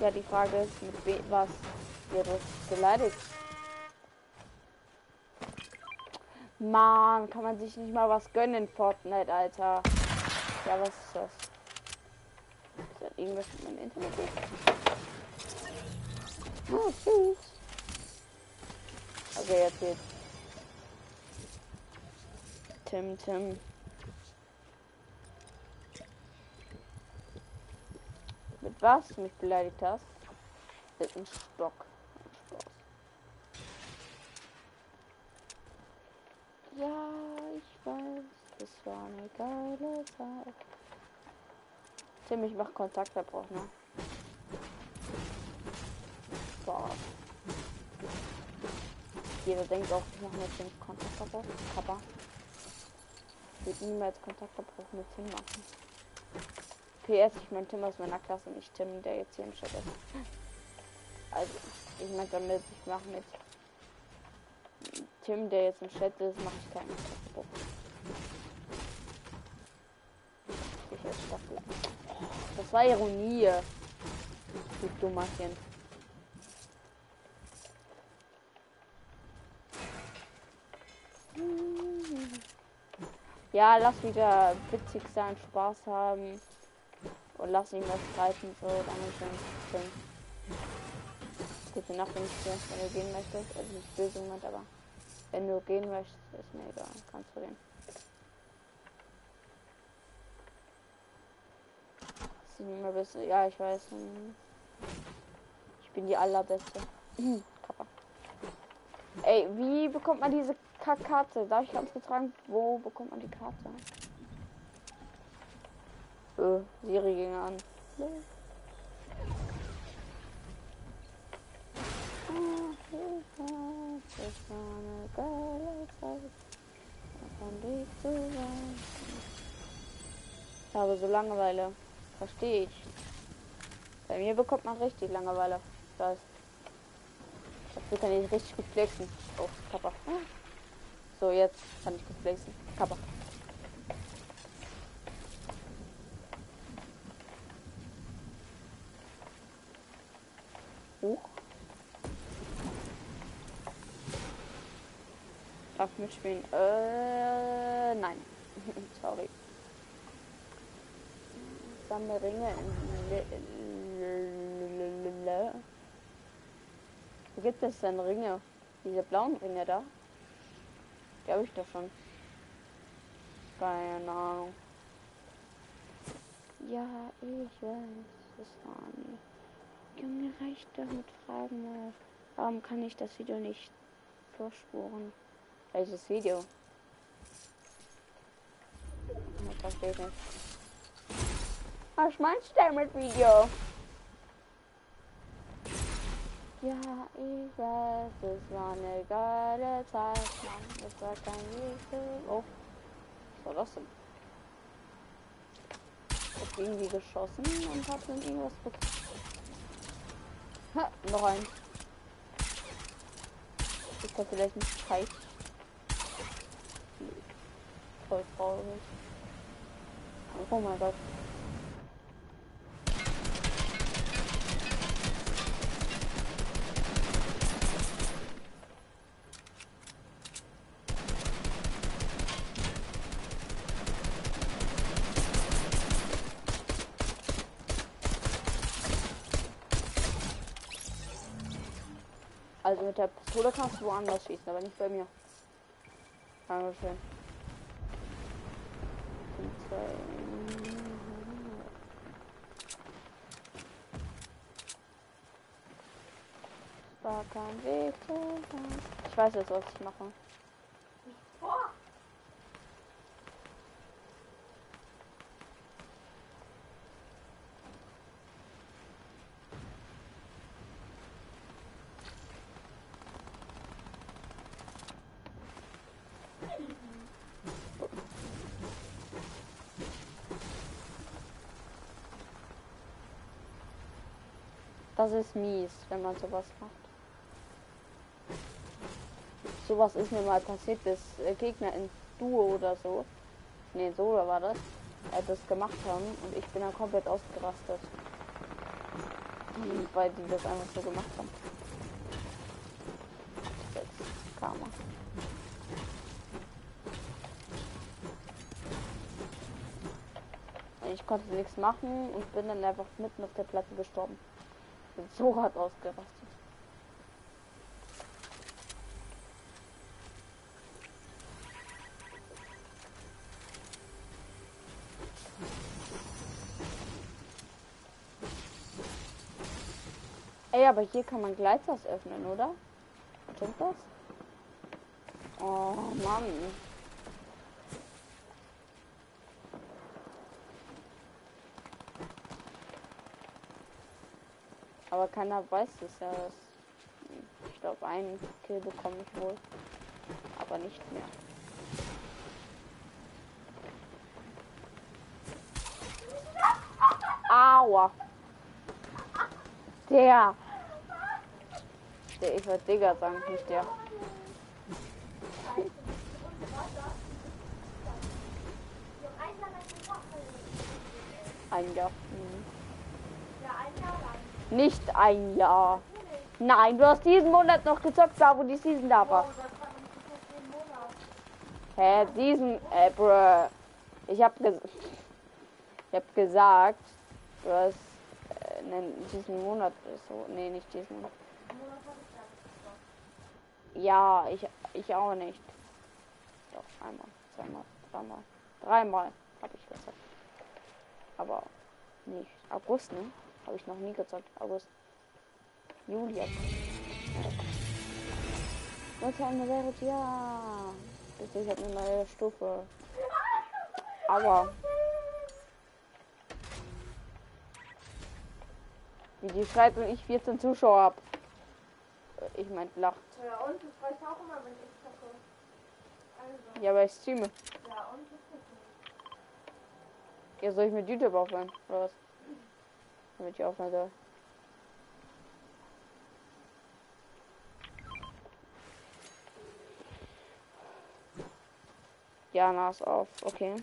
Ja, die Frage ist, mit was wird das beleidigt? Mann, kann man sich nicht mal was gönnen in Fortnite, Alter. Ja, was ist das? Ist das irgendwas mit meinem Internet? Oh, tschüss. Okay, jetzt geht's. Tim. Mit was mich beleidigt hast? Mit einem Stock. Ja, ich weiß. Das war eine geile Zeit. Tim, ich mach Kontaktverbrauch, ne? Boah. Jeder denkt auch, ich mache mit dem Kontaktverbrauch. Papa. Ich würde niemals Kontaktverbrauch mit Tim machen. PS, ich mein Tim aus meiner Klasse, nicht Tim, der jetzt hier im Chat ist. Also, ich meine damit, ich mache mit Tim, der jetzt im Chat ist, mache ich keinen Kontaktverbrauch. Ich als Staffel. Das war Ironie. Du Dummerchen. Ja, lass wieder witzig sein, Spaß haben und lass nicht mehr streiten, so, dann ist gute Nacht, wenn du gehen möchtest, also nicht böse Moment, aber wenn du gehen möchtest, ist mir egal, kannst du gehen. Immer besser, ja, ich weiß, ich bin die allerbeste. Ey, wie bekommt man diese Karte? Darf ich ganz getragen? Wo bekommt man die Karte? Siri ging an. Ich habe so Langeweile. Verstehe ich. Bei mir bekommt man richtig Langeweile. Ich weiß. Dafür kann ich richtig gut flexen. Oh, Kappa. So, jetzt kann ich gut flexen. Kappa. Hoch. Darf ich mitspielen? Nein. Sorry. Sammle Ringe in. Wo gibt es denn Ringe? Diese blauen Ringe da? Die habe ich doch schon. Keine Ahnung. Ja, ich weiß. Das war nie. Junge, reicht doch mit Fragen mal. Warum kann ich das Video nicht vorspuren? Welches Video? Das geht nicht. Was meinst du mit Video? Ja, ich weiß, es war eine geile Zeit, Mann. Das war kein YouTube. Oh, was war das denn? Ich hab irgendwie geschossen und hab dann irgendwas bekommen. Ha, noch ein. Ist da vielleicht nicht Zeit? Voll traurig. Oh mein Gott. Also mit der Pistole kannst du woanders schießen, aber nicht bei mir. Dankeschön. War kein Weg. Ich weiß jetzt, was ich mache. Das ist mies, wenn man sowas macht. Sowas ist mir mal passiert, dass Gegner in Duo oder so, ne, Solo war das, das gemacht haben und ich bin dann komplett ausgerastet. Weil die das einfach so gemacht haben. Jetzt Karma. Ich konnte nichts machen und bin dann einfach mitten auf der Platte gestorben. So hart ausgerastet. Ey, aber hier kann man Gleiters öffnen, oder? Stimmt das? Oh, Mann. Aber keiner weiß es ja. Ich glaube, einen Kill bekomme ich wohl. Aber nicht mehr. Aua. Der ich würde Digger sagen, nicht der. Ein Jahr. Mhm. Nicht ein Jahr. Nein, du hast diesen Monat noch gezockt, da wo die Season da war. Hä, bruh. Ich hab gesagt, du hast diesen Monat so. Nee, nicht diesen Monat. Ja, ich auch nicht. Doch, einmal, zweimal, dreimal habe ich gezockt. Aber nicht. August, ne? Habe ich noch nie gezockt. August. Juli. Und eine Serie, ja. Ich habe eine neue Stufe. Aber wie die schreit und ich 14 Zuschauer hab. Ich meint lacht. Ja und das weiß ich auch immer, wenn ich zocke. Also. Ja, aber ich streame. Ja und das ist ja, soll ich mit YouTube aufhören? Oder was? Damit ich aufhören soll. Jana ist auf, okay.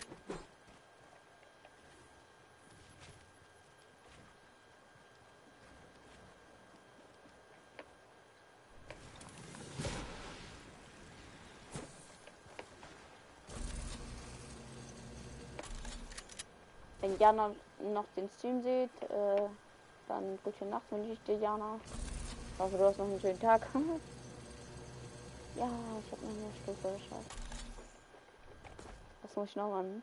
Wenn Jana noch den Stream sieht, dann gute Nacht wünsche ich dir, Jana. Ich hoffe, du hast noch einen schönen Tag. Ja, ich habe noch eine Stufe geschafft. Was muss ich noch machen?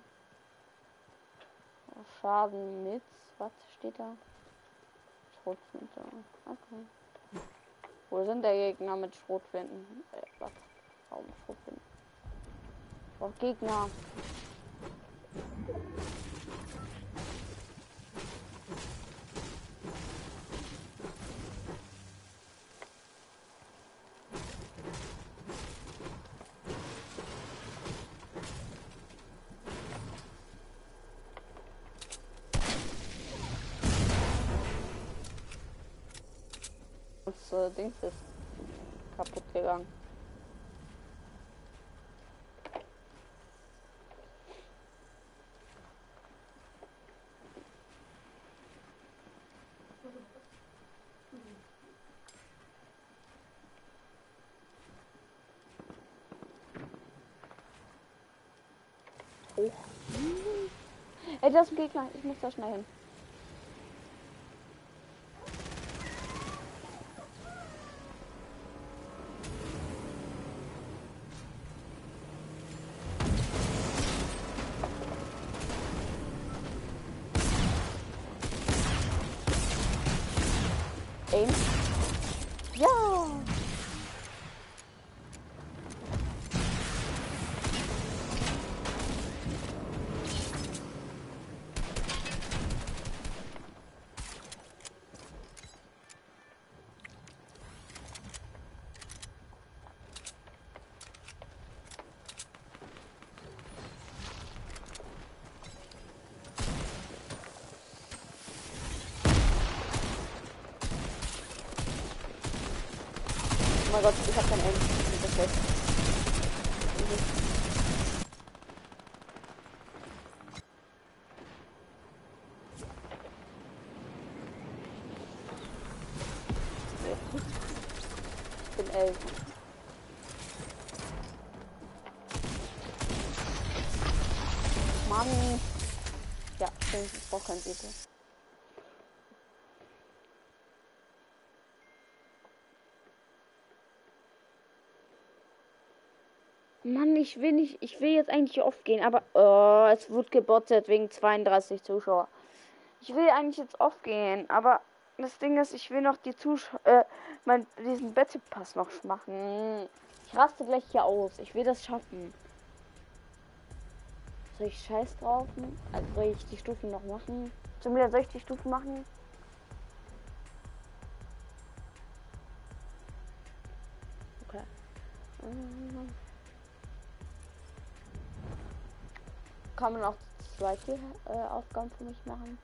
Schaden mit. Was steht da? Schrotflinte. Okay. Wo sind der Gegner mit Schrotflinten? Was? Warum Schrotflinten? Ich brauch Gegner. Dings ist kaputt gegangen. Oh. Ey, das ist ein Gegner. Ich muss da schnell hin. Oh mein Gott, ich hab kein Aim. Ich bin 11. Mann. Ja, ich brauch kein Sieg. Mann, ich will jetzt eigentlich off gehen, aber es wurde gebottet wegen 32 Zuschauer. Ich will eigentlich jetzt off gehen, aber Das Ding ist, ich will noch die diesen Battle-Pass noch machen. Ich raste gleich hier aus. Ich will das schaffen. Soll ich Scheiß drauf? Also soll ich die Stufen noch machen? Jamila, soll ich die Stufen machen? Okay. Kann man auch zwei Aufgaben für mich machen?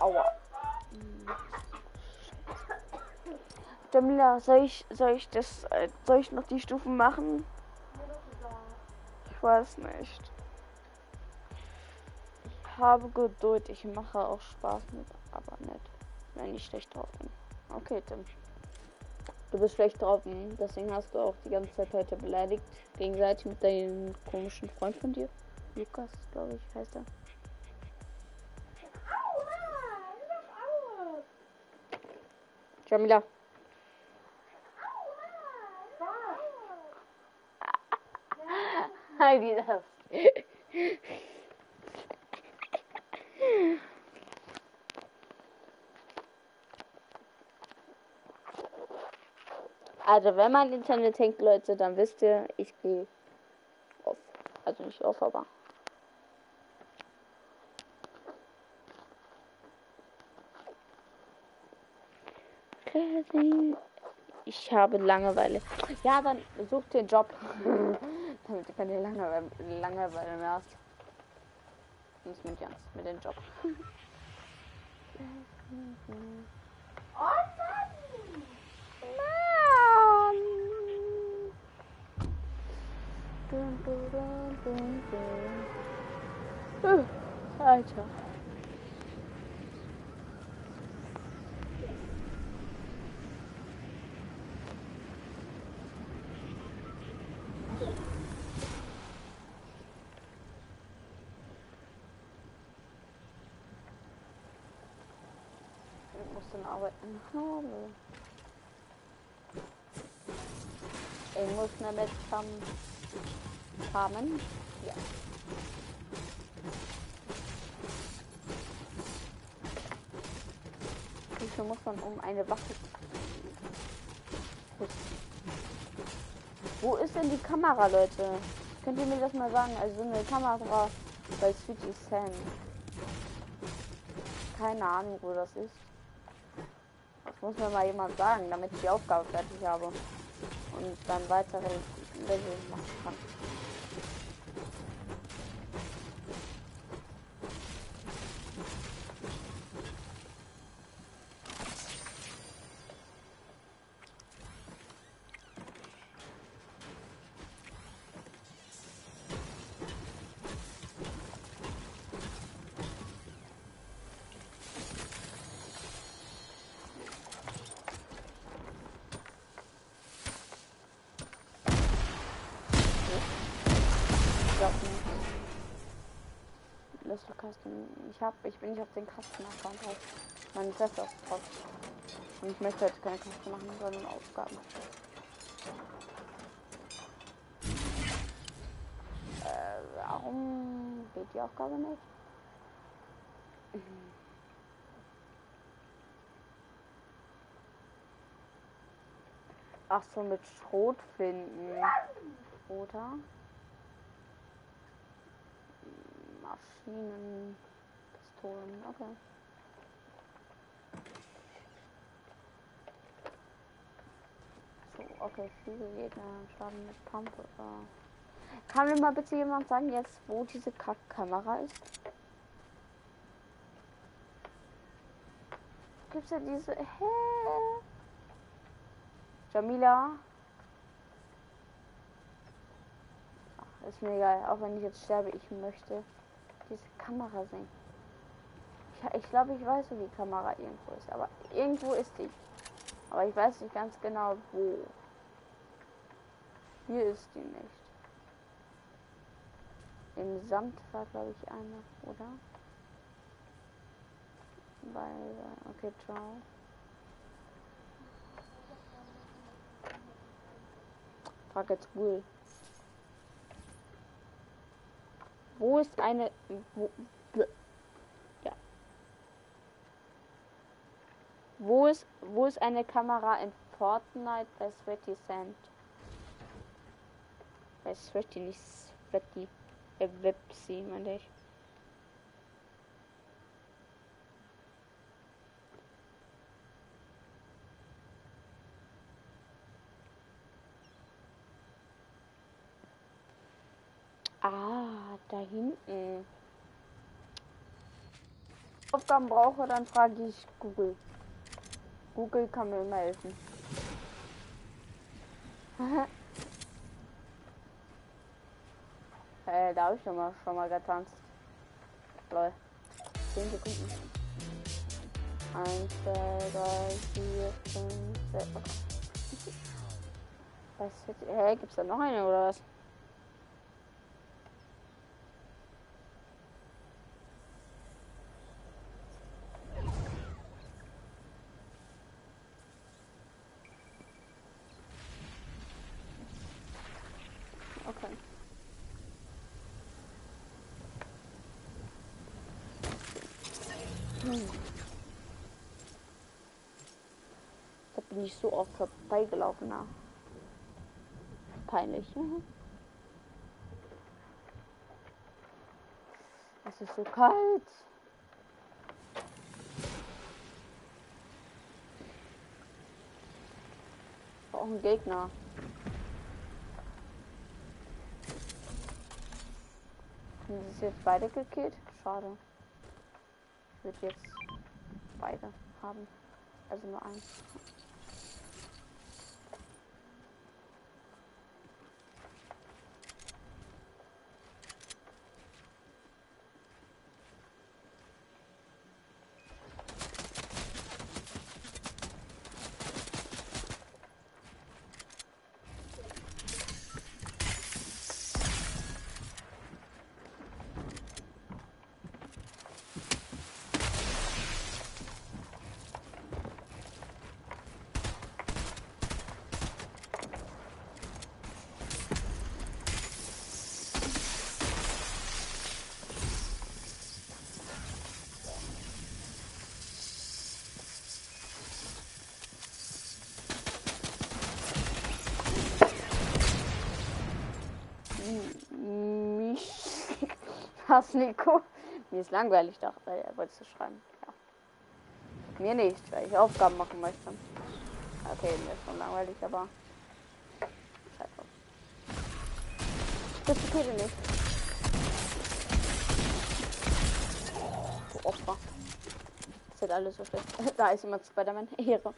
Aua. Jamila, soll ich noch die Stufen machen? Ich weiß nicht. Ich habe Geduld, ich mache auch Spaß mit, aber nicht, wenn ich schlecht drauf bin. Okay, Tim. Du bist schlecht drauf, deswegen hast du auch die ganze Zeit heute beleidigt. Gegenseitig mit deinem komischen Freund von dir. Lukas, glaube ich, heißt er. Jamila. Heidi, das. Also, wenn man Internet hängt, Leute, dann wisst ihr, ich gehe auf. Also nicht auf, aber. Ich habe Langeweile. Ja, dann sucht den Job. Damit du keine Langeweile mehr hast. Nicht mit Jans, mit dem Job. Alter. Ich muss nämlich farmen. Ja. Wie viel muss man um eine Waffe? Gut. Wo ist denn die Kamera, Leute? Könnt ihr mir das mal sagen? Also so eine Kamera bei Sweetie Sam. Keine Ahnung, wo das ist. Muss mir mal jemand sagen, damit ich die Aufgabe fertig habe und dann weitere Level machen kann. Ich bin nicht auf den Kasten-Account drauf. Meine Schwester ist drauf. Und ich möchte jetzt keine Kasten machen, sondern Aufgaben. Warum geht die Aufgabe nicht? Ach so, mit Schrot finden. Oder? Maschinen. Okay. So, okay, viele Gegner starten mit Pump. Kann mir mal bitte jemand sagen, jetzt wo diese Kamera ist? Gibt's ja diese. Hä? Jamila? Ach, ist mir egal, auch wenn ich jetzt sterbe, ich möchte diese Kamera sehen. Ich glaube, ich weiß, wo die Kamera irgendwo ist, aber irgendwo ist die. Aber ich weiß nicht ganz genau, wo. Hier ist die nicht. Im Sand war, glaube ich, eine, oder? Weil, okay, ciao. Frag jetzt Google. Wo ist eine... Wo, Wo ist eine Kamera in Fortnite bei Sweaty Sand? Bei Sweaty, nicht Sweaty. Websi, meine ich. Ah, da hinten. Aufgaben brauche, dann frage ich Google. Google kann mir immer helfen. Da habe ich schon mal getanzt. Lol. 10 Sekunden. 1, 2, 3, 4, 5, 6, 8. Was wird. Hä, gibt's da noch eine oder was? Nicht so oft vorbeigelaufen, na. Peinlich. Es ist so kalt. Auch ein Gegner. Sind es jetzt beide gekillt? Schade. Ich würde jetzt beide haben. Also nur eins. Nico. Mir ist langweilig, dachte er, wolltest du schreiben. Ja. Mir nicht, weil ich Aufgaben machen möchte. Okay, mir ist schon langweilig, aber. Scheiß auf. Das geht nicht. Du Opfer. Das wird alles so schlecht. Da ist jemand Spider-Man. Ehre.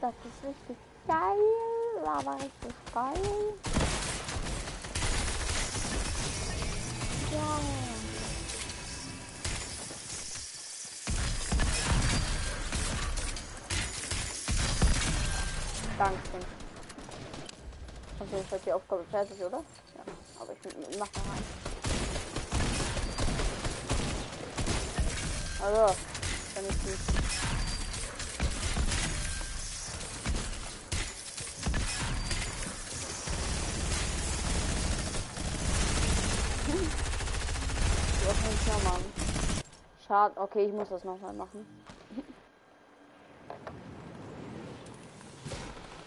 Das ist richtig. Geil, aber richtig geil. Ja. Danke. Also ist halt die Aufgabe fertig, oder? Ja, aber ich mach noch eins. Also, wenn ich nicht. Schade, okay, ich muss das nochmal machen.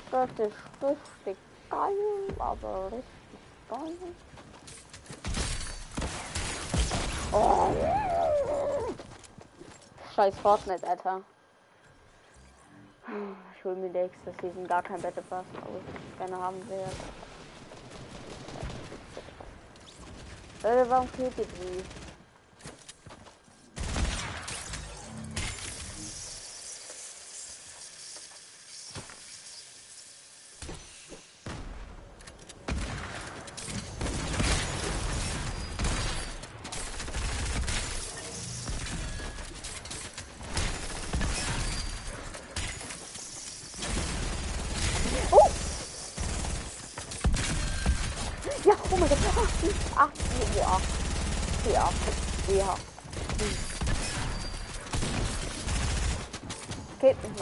Das ist richtig geil, aber richtig geil. Oh. Scheiß Fortnite, Alter. Ich hol mir nächstes Season gar kein Battle Pass, aber ich gerne haben werde. Warum killt ihr die?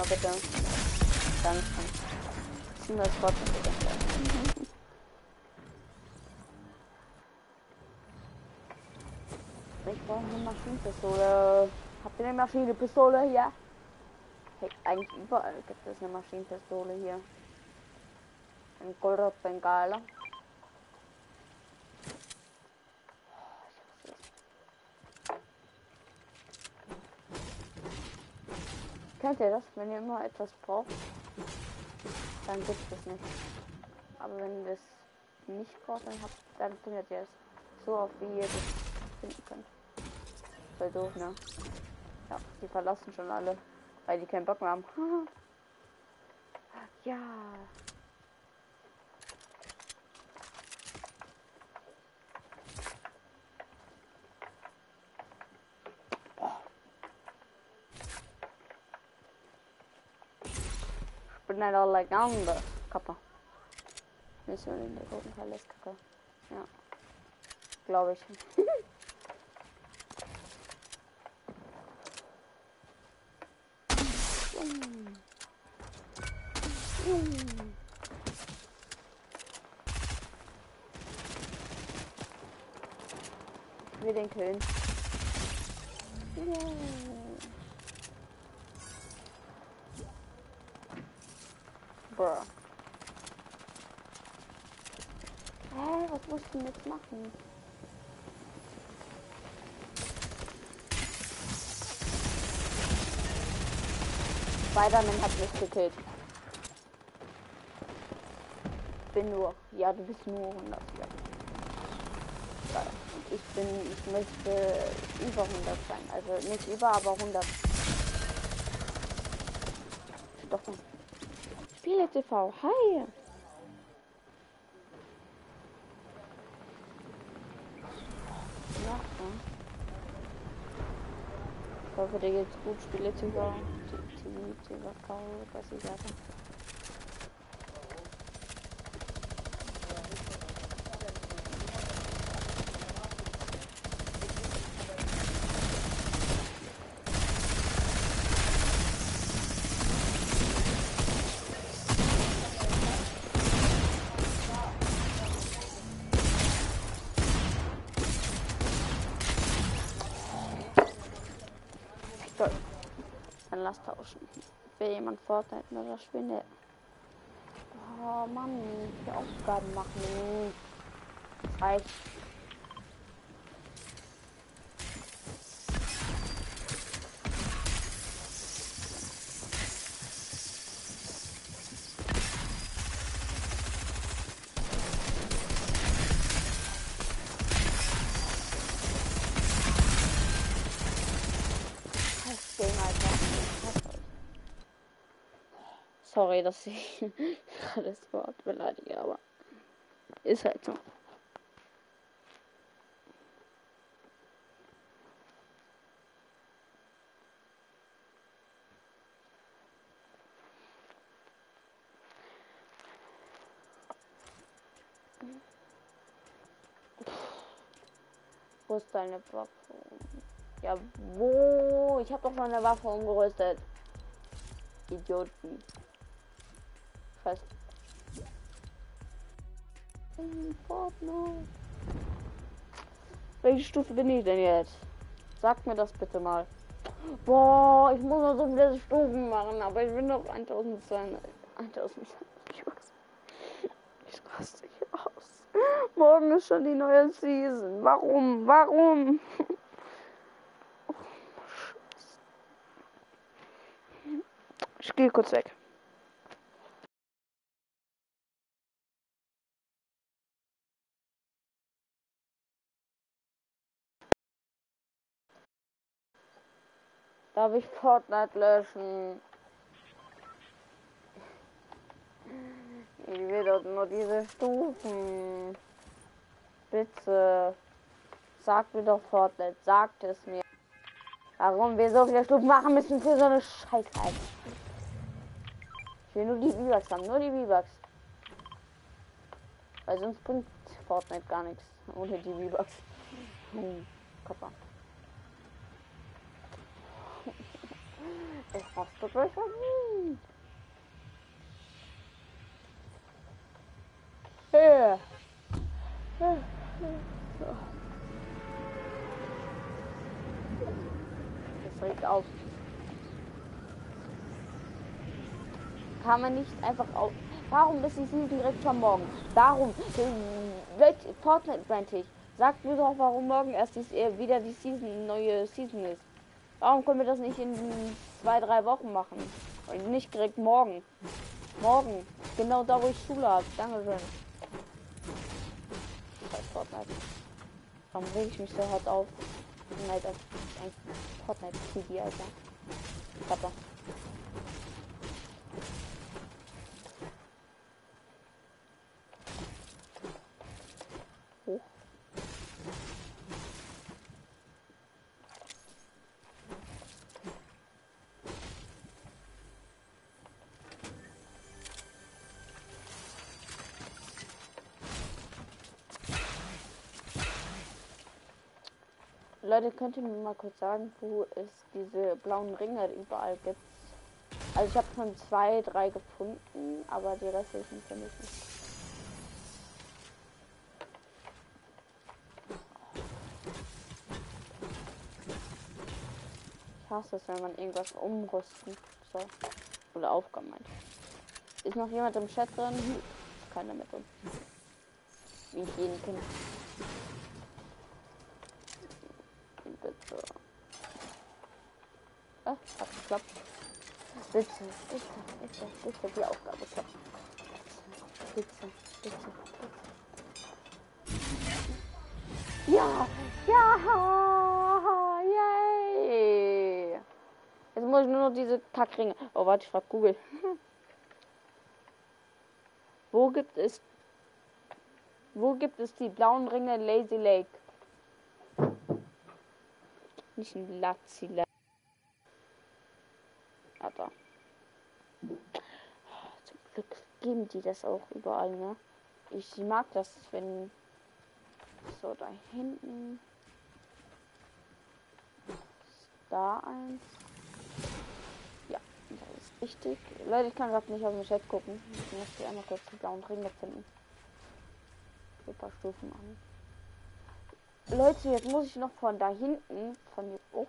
Bitte. Danke. Ziehen wir das Wort bitte. Ich brauche eine Maschinenpistole. Habt ihr eine Maschinenpistole hier? Hey, eigentlich überall gibt es eine Maschinenpistole hier. Ein Goldrad Bengala. Kennt ihr das? Wenn ihr immer etwas braucht, dann gibt es nicht. Aber wenn ihr es nicht braucht, dann findet ihr es. So oft wie ihr das finden könnt. Voll doof, ne? Ja, die verlassen schon alle, weil die keinen Bock mehr haben. Ja. Nein, da like andere Kappa. Müssen wir in der roten Palette Kappa. Ja. Glaube ich. Wir den killen. Yeah. Bruh. Hä, was muss ich denn jetzt machen? Spider-Man hat mich gekillt. Bin nur. Ja, du bist nur 100. Ja. Ich möchte über 100 sein. Also nicht über, aber 100. Doch. Spiele TV, hi! Ja, ich hoffe, dir geht's gut. Spiele TV, was ich sage. Tauschen. Will jemand Fortnite oder Spinne? Oh Mann, die Aufgaben machen. Das reicht. Sorry, dass ich alles Wort beleidige, aber ist halt so. Wo ist deine Waffe? Ja, wo? Ich habe doch meine Waffe umgerüstet. Idioten. Welche Stufe bin ich denn jetzt? Sag mir das bitte mal. Boah, ich muss noch so viele Stufen machen, aber ich bin noch 1200. 1200. Ich raste hier aus. Morgen ist schon die neue Season. Warum? Warum? Oh, Scheiße. Ich gehe kurz weg. Darf ich Fortnite löschen? Ich will doch nur diese Stufen. Bitte. Sagt mir doch Fortnite. Sagt es mir. Warum wir so viele Stufen machen müssen für so eine Scheißheit. Ich will nur die V-Bucks haben. Nur die V-Bucks. Weil sonst bringt Fortnite gar nichts. Ohne die V-Bucks. Kappa. Ich raste durch. direkt auf. Kann man nicht einfach auf. Warum ist die Season direkt schon morgen? Darum. Fortnite meinte ich. Sagt mir doch, warum morgen erst wieder die Season, neue Season ist. Warum können wir das nicht in 2-3 Wochen machen? Und nicht direkt morgen. Morgen. Genau da, wo ich Schule habe. Dankeschön. Fortnite. Warum reg ich mich so hart auf? Fortnite, Fortnite-TV, Alter. Papa. Hoch. Leute, könnt ihr mir mal kurz sagen, wo es diese blauen Ringe überall gibt? Also ich habe schon 2, 3 gefunden, aber die restlichen finde ich nicht. Ich hasse es, wenn man irgendwas umrüsten soll. Oder Aufgaben meint. Ist noch jemand im Chat drin? Keiner mit uns. Wie ich jeden kenne. Bitte. Ah, hat geklappt. Bitte, die Aufgabe klappt. Bitte. Ja! Ja! Yay! Jetzt muss ich nur noch diese Kackringe. Oh, warte, ich frag Google. Wo gibt es die blauen Ringe Lazy Lake? Nicht ein Lazila. Aber zum Glück geben die das auch überall, ne? Ich mag das, wenn so da hinten da eins. Ja, das ist richtig. Leute, ich kann gerade nicht auf den Chat gucken. Ich muss hier einmal kurz die blauen Ringe finden. Ein paar Stufen an. Leute, jetzt muss ich noch von da hinten, von hier hoch.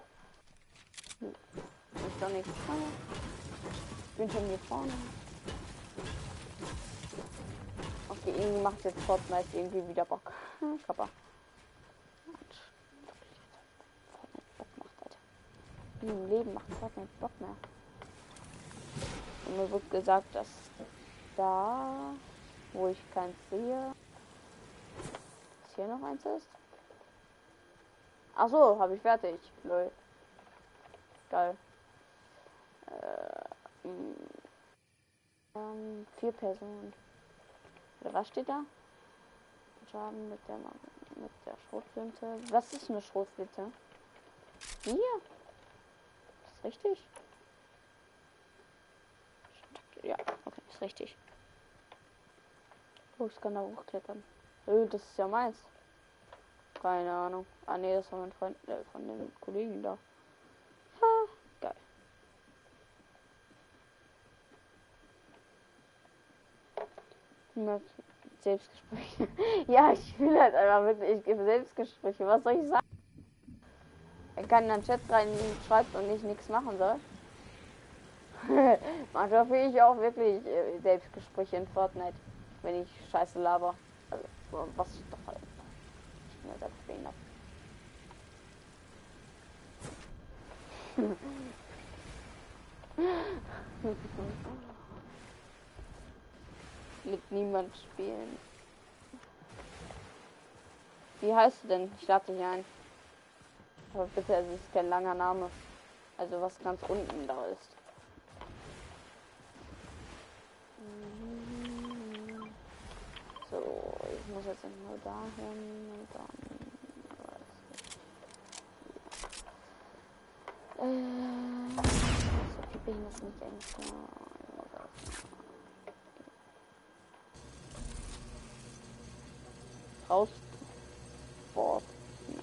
Ist doch nichts. Ich bin schon hier vorne. Okay, irgendwie macht jetzt Fortnite irgendwie wieder Bock. Kappa. Fortnite Bock macht, Alter. Wie im Leben macht Fortnite Bock mehr. Und mir wird gesagt, dass da, wo ich keins sehe, dass hier noch eins ist. Ach so, habe ich fertig. Lol. Geil. 4 Personen. Oder was steht da? Schaden mit der Schrotflinte. Was ist eine Schrotflinte? Hier. Ist richtig? Ja, okay, ist richtig. Oh, ich kann da hochklettern. Das ist ja meins. Keine Ahnung. Ah ne, das war mein Freund, von den Kollegen da. Ha, geil. Na, Selbstgespräche. Ja, ich will halt einfach wirklich, ich gebe Selbstgespräche. Was soll ich sagen? Er kann in den Chat rein schreibt und ich nichts machen soll. Manchmal fühle ich auch wirklich Selbstgespräche in Fortnite, wenn ich scheiße laber. Also, was ich doch halt. Mit niemand spielen. Wie heißt du denn? Ich lade dich ein. Aber bitte, es ist kein langer Name. Also was ganz unten da ist. So, ich muss jetzt nur dahin und dann. Ja. So kippe ich das nicht eigentlich. Raus. Boah. Ja.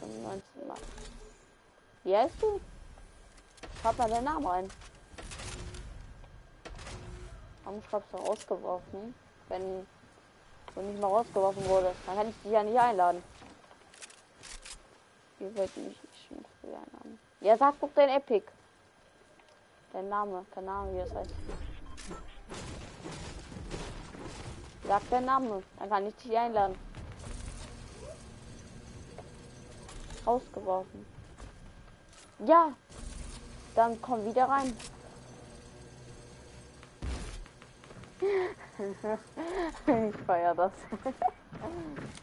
Zum 19. Mal. Wie heißt du? Schreib mal deinen Namen rein. Warum schreibst du rausgeworfen? Wenn und nicht mal rausgeworfen wurde, dann kann ich dich ja nicht einladen. Ihr wollt mich nicht früher einladen. Ja, sag guck den Epic. Der Name, wie das heißt. Sag den Namen, dann kann ich dich einladen. Rausgeworfen. Ja, dann komm wieder rein. Ich feier das.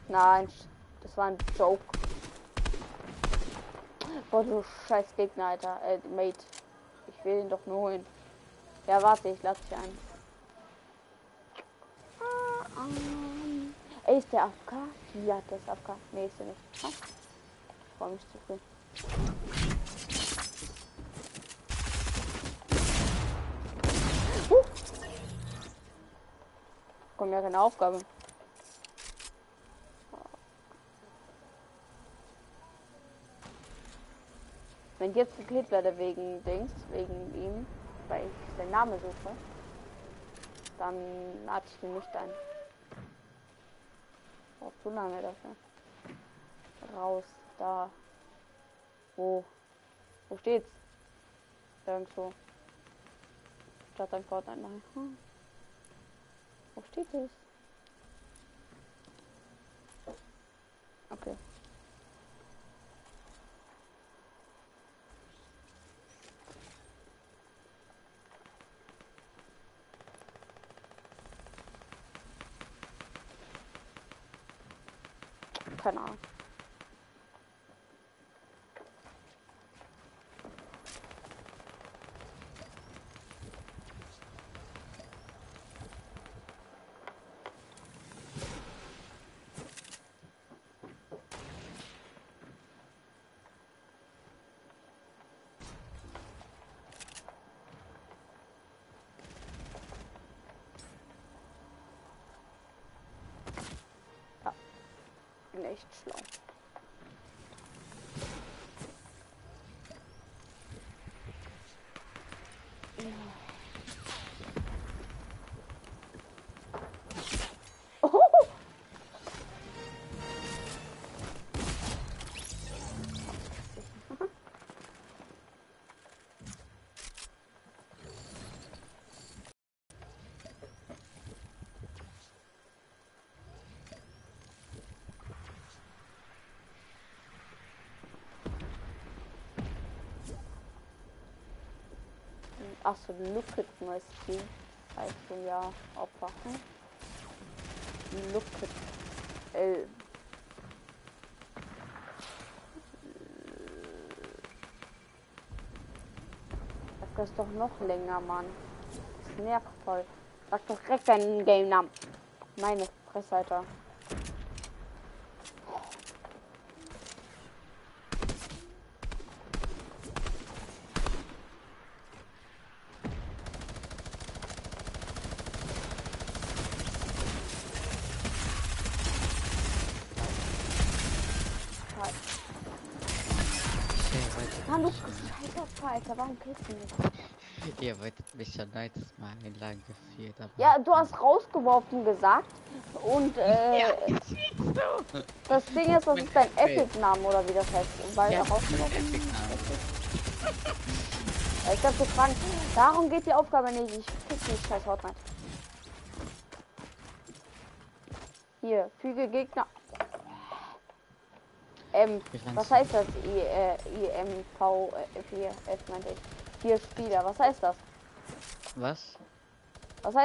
Nein, das war ein Joke. Boah, du scheiß Gegner, Alter. Mate. Ich will ihn doch nur holen. Ja, warte, ich lass dich ein. Ey, ist der AFK? Ja, der ist AFK. Nee, ist er nicht. Ich freu mich zu früh. Kommt ja keine Aufgabe. Wenn jetzt gekillt werde wegen Dings, wegen ihm, weil ich seinen Namen suche, dann lade ich ihn nicht ein. Braucht zu lange dafür. Raus, da. Wo steht's? Irgendwo. Statt ein Fortnite machen. Wo steht es? Okay. Keine Ahnung. Echt schlau. Oh. Achso, look at my skin. Heißt du ja aufwachen. Look at L. Sag das doch noch länger, Mann. Das nervt voll. Sag doch direkt deinen Game-Namen. Meine Fresse, Alter. Alter, warum kriegst du nicht? Ihr wolltet mich schon letztes Mal entlang geführt haben. Ja, du hast rausgeworfen gesagt. Und ja, das Ding ist, das ist dein Epic-Name oder wie das heißt. Und weil ja, rausgeworfen ist. Ich hab gefragt, darum geht die Aufgabe nicht. Ich krieg nicht scheiß Fortnite. Hier, füge Gegner. Was heißt das? IMV4F meinte ich. Vier Spieler, was heißt das? Was? Was heißt